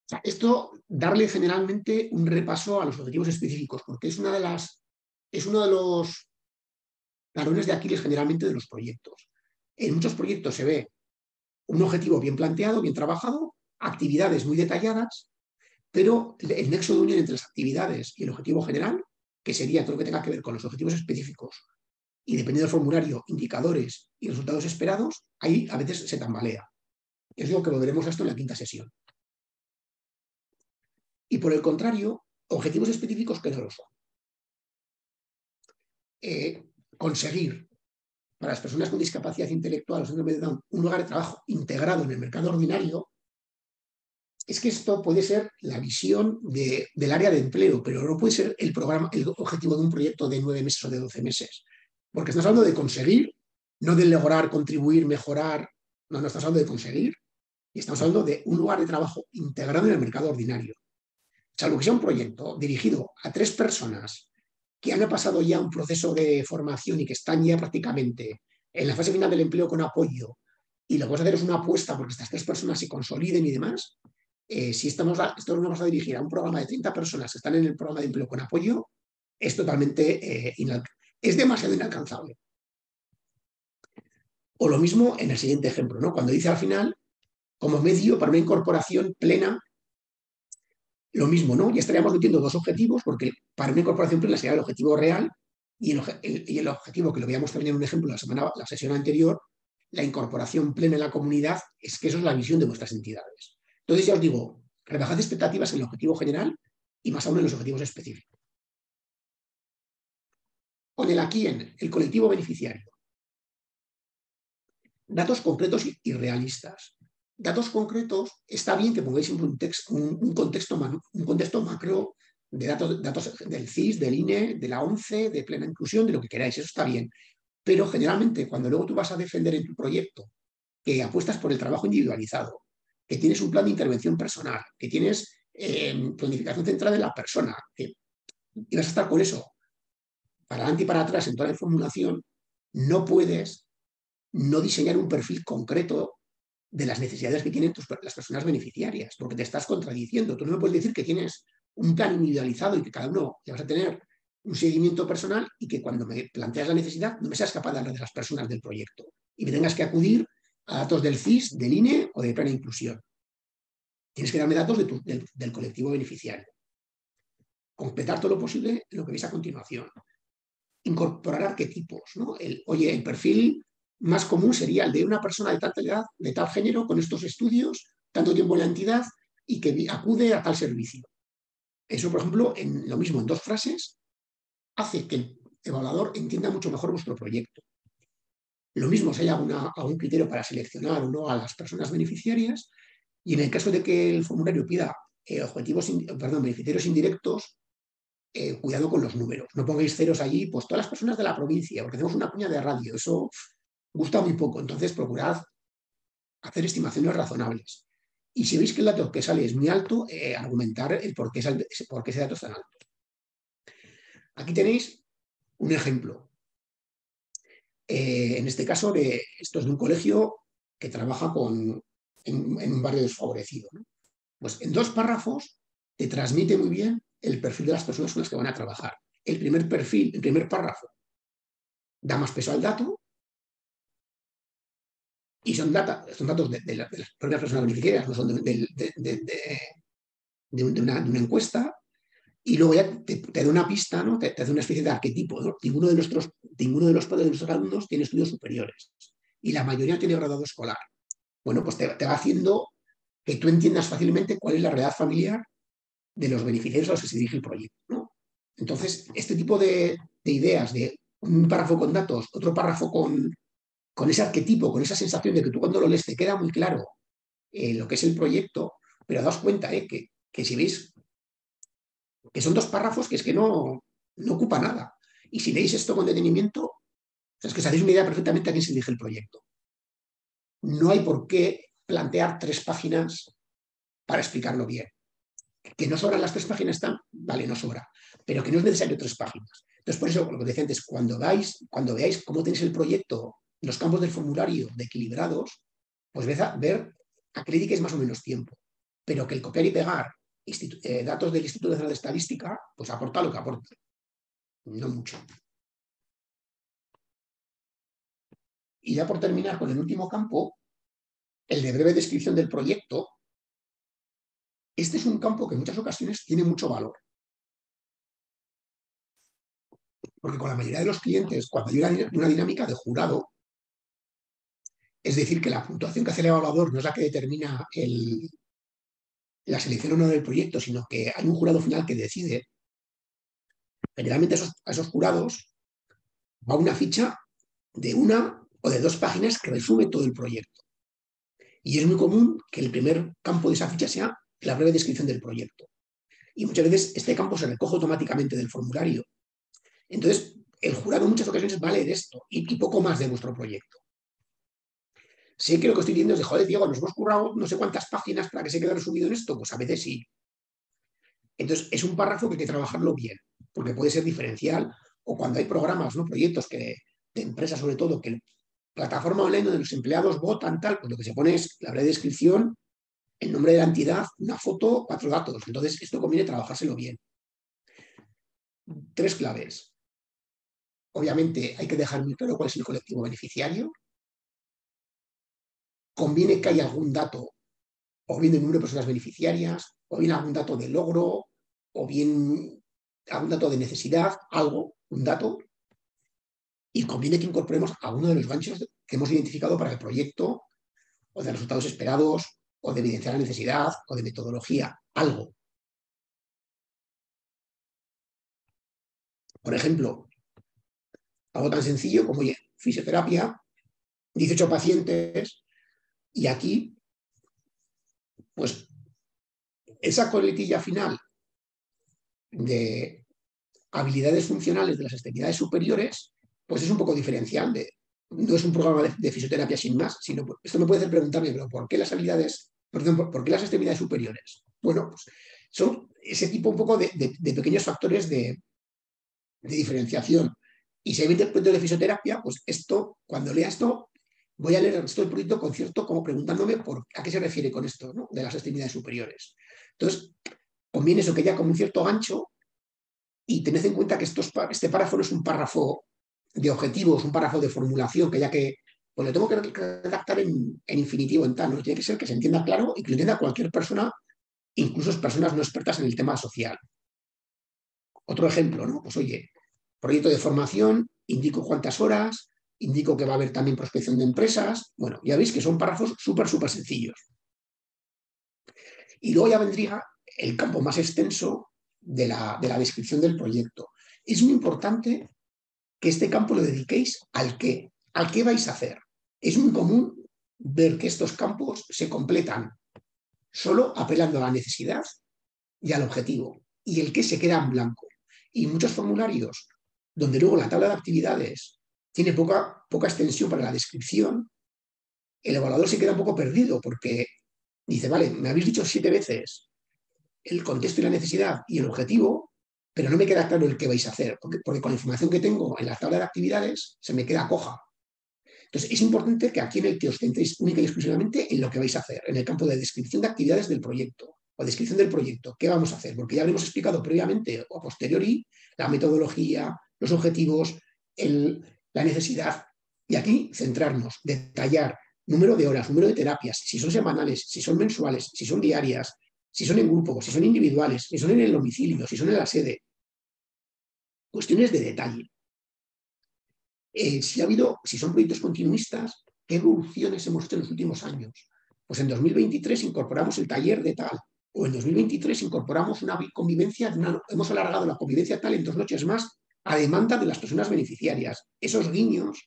sea, esto, darle generalmente un repaso a los objetivos específicos, porque es uno de los talones de Aquiles generalmente de los proyectos. En muchos proyectos se ve un objetivo bien planteado, bien trabajado, actividades muy detalladas, pero el nexo de unión entre las actividades y el objetivo general, que sería todo lo que tenga que ver con los objetivos específicos y, dependiendo del formulario, indicadores y resultados esperados, ahí a veces se tambalea. Es lo que volveremos a esto en la quinta sesión. Y por el contrario, objetivos específicos que no lo son. Conseguir para las personas con discapacidad intelectual o síndrome de Down un lugar de trabajo integrado en el mercado ordinario, es que esto puede ser la visión del área de empleo, pero no puede ser el objetivo de un proyecto de 9 meses o de 12 meses. Porque estamos hablando de conseguir, no de lograr, contribuir, mejorar. No, no estamos hablando de conseguir. Y estamos hablando de un lugar de trabajo integrado en el mercado ordinario. Salvo que sea un proyecto dirigido a 3 personas que han pasado ya un proceso de formación y que están ya prácticamente en la fase final del empleo con apoyo, y lo que vamos a hacer es una apuesta porque estas 3 personas se consoliden y demás, si esto lo vamos a dirigir a un programa de 30 personas que están en el programa de empleo con apoyo, es totalmente es demasiado inalcanzable. O lo mismo en el siguiente ejemplo, ¿no? Cuando dice al final, como medio para una incorporación plena, lo mismo, ¿no? Ya estaríamos metiendo 2 objetivos, porque para una incorporación plena sería el objetivo real y el objetivo que lo veíamos también en un ejemplo la sesión anterior, la incorporación plena en la comunidad, es que eso es la visión de vuestras entidades. Entonces ya os digo, rebajad expectativas en el objetivo general y más aún en los objetivos específicos. Con el a quién, el colectivo beneficiario. Datos concretos y realistas. Datos concretos, está bien que pongáis siempre un contexto macro de datos del CIS, del INE, de la ONCE, de Plena Inclusión, de lo que queráis, eso está bien. Pero generalmente, cuando luego tú vas a defender en tu proyecto que apuestas por el trabajo individualizado, que tienes un plan de intervención personal, que tienes planificación centrada en la persona, y vas a estar con eso para adelante y para atrás en toda la formulación, no puedes no diseñar un perfil concreto de las necesidades que tienen las personas beneficiarias, porque te estás contradiciendo. Tú no me puedes decir que tienes un plan individualizado y que cada uno le vas a tener un seguimiento personal y que cuando me planteas la necesidad no me seas capaz de hablar de las personas del proyecto y me tengas que acudir a datos del CIS, del INE o de Plena Inclusión. Tienes que darme datos del colectivo beneficiario. Completar todo lo posible lo que veis a continuación. Incorporar arquetipos, ¿no? El perfil más común sería el de una persona de tal edad, de tal género, con estos estudios, tanto tiempo en la entidad y que acude a tal servicio. Eso, por ejemplo, en 2 frases, hace que el evaluador entienda mucho mejor vuestro proyecto. Lo mismo si hay algún criterio para seleccionar o no a las personas beneficiarias, y en el caso de que el formulario pida beneficiarios indirectos, cuidado con los números. No pongáis ceros allí, pues todas las personas de la provincia, porque hacemos una cuña de radio, eso gusta muy poco, entonces procurad hacer estimaciones razonables. Y si veis que el dato que sale es muy alto, argumentar el por qué ese dato es tan alto. Aquí tenéis un ejemplo. En este caso, esto es de un colegio que trabaja en un barrio desfavorecido, ¿no? Pues en 2 párrafos te transmite muy bien el perfil de las personas con las que van a trabajar. El primer párrafo da más peso al dato. Y son datos de las propias personas beneficiarias, no son de una encuesta. Y luego ya te da una pista, ¿no? Te hace una especie de arquetipo, ¿no? Ninguno de los padres de nuestros alumnos tiene estudios superiores. Y la mayoría tiene graduado escolar. Bueno, pues te va haciendo que tú entiendas fácilmente cuál es la realidad familiar de los beneficiarios a los que se dirige el proyecto, ¿no? Entonces, este tipo de ideas de un párrafo con datos, otro párrafo con ese arquetipo, con esa sensación de que tú cuando lo lees te queda muy claro lo que es el proyecto, pero daos cuenta que si veis que son dos párrafos que es que no ocupa nada. Y si leéis esto con detenimiento, es que os hacéis una idea perfectamente a quién se dirige el proyecto. No hay por qué plantear 3 páginas para explicarlo bien. Que no sobran las 3 páginas, vale, no sobra, pero que no es necesario 3 páginas. Entonces, por eso, lo que decía antes, cuando veáis cómo tenéis el proyecto, los campos del formulario de equilibrados, pues ver a qué le dediquéis más o menos tiempo. Pero que el copiar y pegar datos del Instituto Nacional de Estadística, pues aporta lo que aporta. No mucho. Y ya por terminar con el último campo, el de breve descripción del proyecto. Este es un campo que en muchas ocasiones tiene mucho valor. Porque con la mayoría de los clientes, cuando hay una dinámica de jurado, es decir, que la puntuación que hace el evaluador no es la que determina la selección o no del proyecto, sino que hay un jurado final que decide. Generalmente a esos jurados va una ficha de 1 o de 2 páginas que resume todo el proyecto. Y es muy común que el primer campo de esa ficha sea la breve descripción del proyecto. Y muchas veces este campo se recoge automáticamente del formulario. Entonces, el jurado en muchas ocasiones va a leer esto y poco más de vuestro proyecto. Sé que lo que estoy diciendo es de, joder, Diego, nos hemos currado no sé cuántas páginas para que se quede resumido en esto. Pues a veces sí. Entonces, es un párrafo que hay que trabajarlo bien, porque puede ser diferencial, o cuando hay programas, ¿no? Proyectos de empresas, sobre todo, que plataforma online donde los empleados votan, tal, pues lo que se pone es la breve descripción, el nombre de la entidad, una foto, 4 datos. Entonces, esto conviene trabajárselo bien. 3 claves. Obviamente, hay que dejar muy claro cuál es el colectivo beneficiario. Conviene que haya algún dato, o bien del número de personas beneficiarias, o bien algún dato de logro, o bien algún dato de necesidad, algo, un dato. Y conviene que incorporemos alguno de los ganchos que hemos identificado para el proyecto, o de resultados esperados, o de evidenciar la necesidad, o de metodología, algo. Por ejemplo, algo tan sencillo como, oye, fisioterapia, 18 pacientes, y aquí, pues, esa coletilla final de habilidades funcionales de las extremidades superiores, pues es un poco diferencial de... No es un programa de fisioterapia sin más, sino esto me puede hacer preguntarme, pero ¿por qué las habilidades, perdón, por qué las extremidades superiores? Bueno, pues son ese tipo un poco de pequeños factores de diferenciación. Y si hay 20 puntos de fisioterapia, pues esto, cuando lea esto, voy a leer el resto del proyecto con cierto, como preguntándome a qué se refiere con esto, ¿no? De las extremidades superiores. Entonces, conviene eso, que haya como un cierto gancho, y tened en cuenta que este párrafo no es un párrafo de objetivos, un párrafo de formulación, que ya que, pues lo tengo que redactar en infinitivo, en tal, ¿no? Tiene que ser que se entienda claro y que lo entienda cualquier persona, incluso personas no expertas en el tema social. Otro ejemplo, ¿no? Pues oye, proyecto de formación, indico cuántas horas, indico que va a haber también prospección de empresas. Bueno, ya veis que son párrafos súper sencillos. Y luego ya vendría el campo más extenso de la descripción del proyecto. Es muy importante que este campo lo dediquéis al qué vais a hacer. Es muy común ver que estos campos se completan solo apelando a la necesidad y al objetivo, y el qué se queda en blanco. Y muchos formularios, donde luego la tabla de actividades tiene poca extensión para la descripción, el evaluador se queda un poco perdido, porque dice, vale, me habéis dicho 7 veces el contexto y la necesidad y el objetivo, pero no me queda claro el que vais a hacer, porque con la información que tengo en la tabla de actividades se me queda coja. Entonces, es importante que aquí en el que os centréis única y exclusivamente en lo que vais a hacer, en el campo de descripción de actividades del proyecto, o descripción del proyecto, ¿qué vamos a hacer? Porque ya habremos explicado previamente o a posteriori la metodología, los objetivos, la necesidad. Y aquí centrarnos, detallar número de horas, número de terapias, si son semanales, si son mensuales, si son diarias, si son en grupo, si son individuales, si son en el domicilio, si son en la sede. Cuestiones de detalle. Si son proyectos continuistas, ¿qué evoluciones hemos hecho en los últimos años? Pues en 2023 incorporamos el taller de tal, o en 2023 incorporamos una convivencia, hemos alargado la convivencia tal en 2 noches más, a demanda de las personas beneficiarias. Esos guiños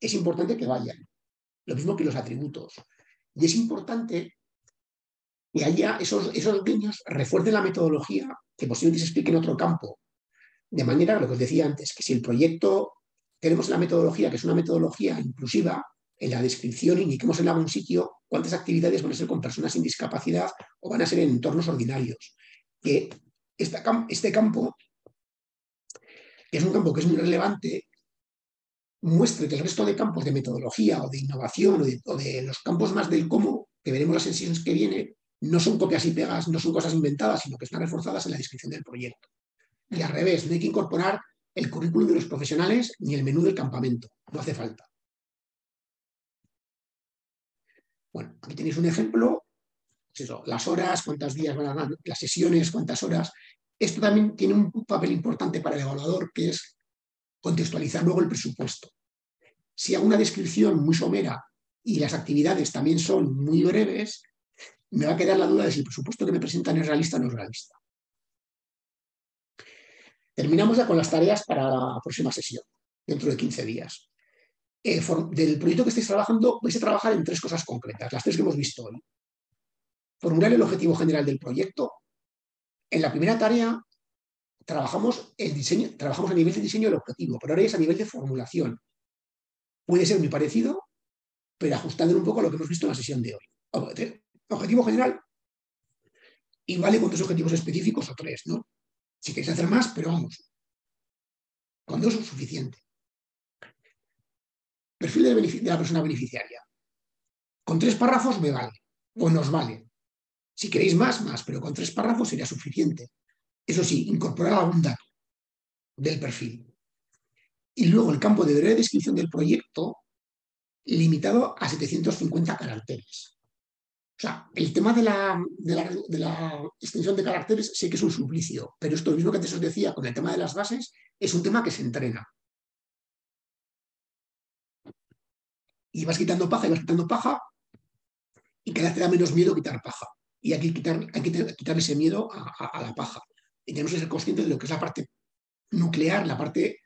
es importante que vayan. Lo mismo que los atributos. Y es importante Y allá esos niños refuercen la metodología que posiblemente se explique en otro campo. De manera, lo que os decía antes, que si el proyecto tenemos la metodología, que es una metodología inclusiva, en la descripción indiquemos en algún sitio cuántas actividades van a ser con personas sin discapacidad o van a ser en entornos ordinarios. Que este campo, que es un campo que es muy relevante, muestre que el resto de campos de metodología o de innovación o de los campos más del cómo, que veremos las sesiones que vienen, no son copias y pegas, no son cosas inventadas, sino que están reforzadas en la descripción del proyecto. Y al revés, no hay que incorporar el currículum de los profesionales ni el menú del campamento, no hace falta. Bueno, aquí tenéis un ejemplo, pues eso, las horas, cuántos días van a dar, las sesiones, cuántas horas. Esto también tiene un papel importante para el evaluador, que es contextualizar luego el presupuesto. Si hago una descripción muy somera y las actividades también son muy breves, me va a quedar la duda de si el presupuesto que me presentan es realista o no es realista. Terminamos ya con las tareas para la próxima sesión, dentro de 15 días. Del proyecto que estáis trabajando, vais a trabajar en tres cosas concretas, las tres que hemos visto hoy. Formular el objetivo general del proyecto. En la primera tarea trabajamos a nivel de diseño del objetivo, pero ahora es a nivel de formulación. Puede ser muy parecido, pero ajustándolo un poco a lo que hemos visto en la sesión de hoy. Objetivo general, y vale con dos objetivos específicos o tres, ¿no? Si queréis hacer más, pero vamos, con dos es suficiente. Perfil de la persona beneficiaria. Con tres párrafos me vale, o nos vale. Si queréis más, pero con tres párrafos sería suficiente. Eso sí, incorporar algún dato del perfil. Y luego el campo de breve descripción del proyecto limitado a 750 caracteres. O sea, el tema de la extensión de caracteres sé que es un suplicio, pero esto mismo que antes os decía con el tema de las bases es un tema que se entrena. Y vas quitando paja, y cada vez te da menos miedo quitar paja. Y hay que quitar ese miedo a la paja. Y tenemos que ser conscientes de lo que es la parte nuclear, la parte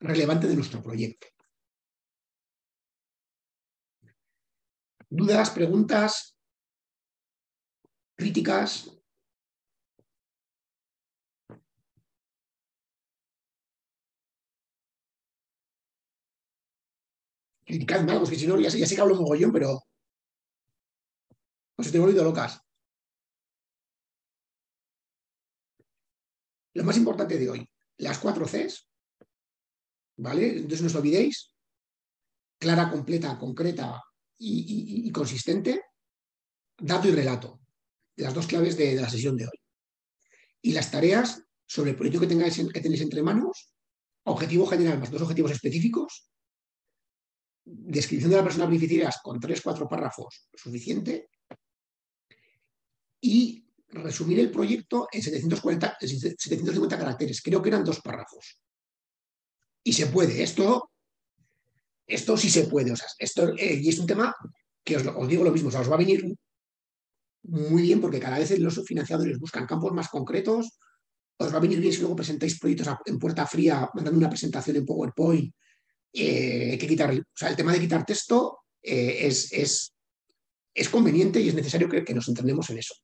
relevante de nuestro proyecto. ¿Dudas, preguntas, críticas? Criticadme algo, que si no, ya sé que hablo mogollón, pero os he volvido locas. Lo más importante de hoy, las 4 Cs, ¿vale? Entonces no os olvidéis, clara, completa, concreta y consistente, dato y relato, las dos claves de la sesión de hoy. Y las tareas sobre el proyecto que tenéis entre manos, objetivo general más dos objetivos específicos, descripción de la persona beneficiaria con 3 o 4 párrafos, suficiente, y resumir el proyecto en 750 caracteres. Creo que eran 2 párrafos. Y se puede. Esto sí se puede. O sea, y es un tema que os digo lo mismo. O sea, os va a venir muy bien porque cada vez los financiadores buscan campos más concretos. Os va a venir bien si luego presentáis proyectos en puerta fría, mandando una presentación en PowerPoint. Hay que quitar... O sea, el tema de quitar texto es conveniente y es necesario que nos entendemos en eso.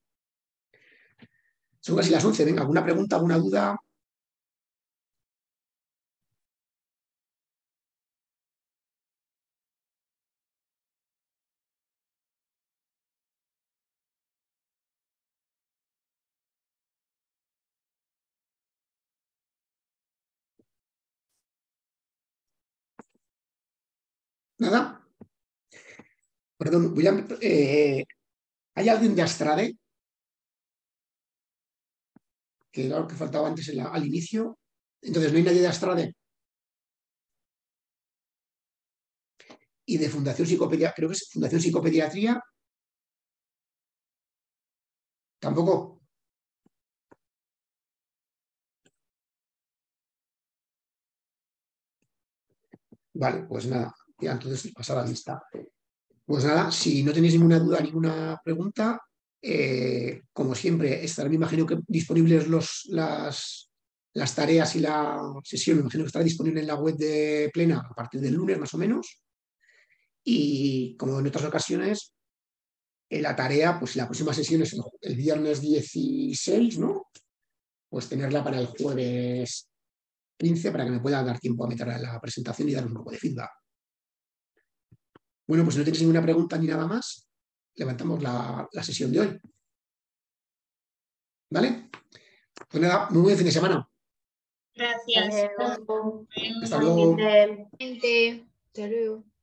Son casi las 11. Venga, ¿alguna pregunta, alguna duda? ¿Nada? Perdón, ¿hay alguien de Astrade? Que era lo que faltaba antes al inicio. Entonces, ¿no hay nadie de Astrade? Y de Fundación Psicopediatría, creo que es Fundación Psicopediatría. Tampoco. Vale, pues nada. Ya, entonces pasar a la lista. Pues nada, si no tenéis ninguna duda, ninguna pregunta, como siempre, estarán, me imagino que disponibles las tareas y la sesión, me imagino que estará disponible en la web de Plena a partir del lunes más o menos. Y como en otras ocasiones, la tarea, pues la próxima sesión es el viernes 16, ¿no? Pues tenerla para el jueves 15 para que me pueda dar tiempo a meter a la presentación y dar un poco de feedback. Bueno, pues no tenéis ninguna pregunta ni nada más. Levantamos la sesión de hoy. ¿Vale? Pues nada, muy buen fin de semana. Gracias. Hasta luego. Hasta luego.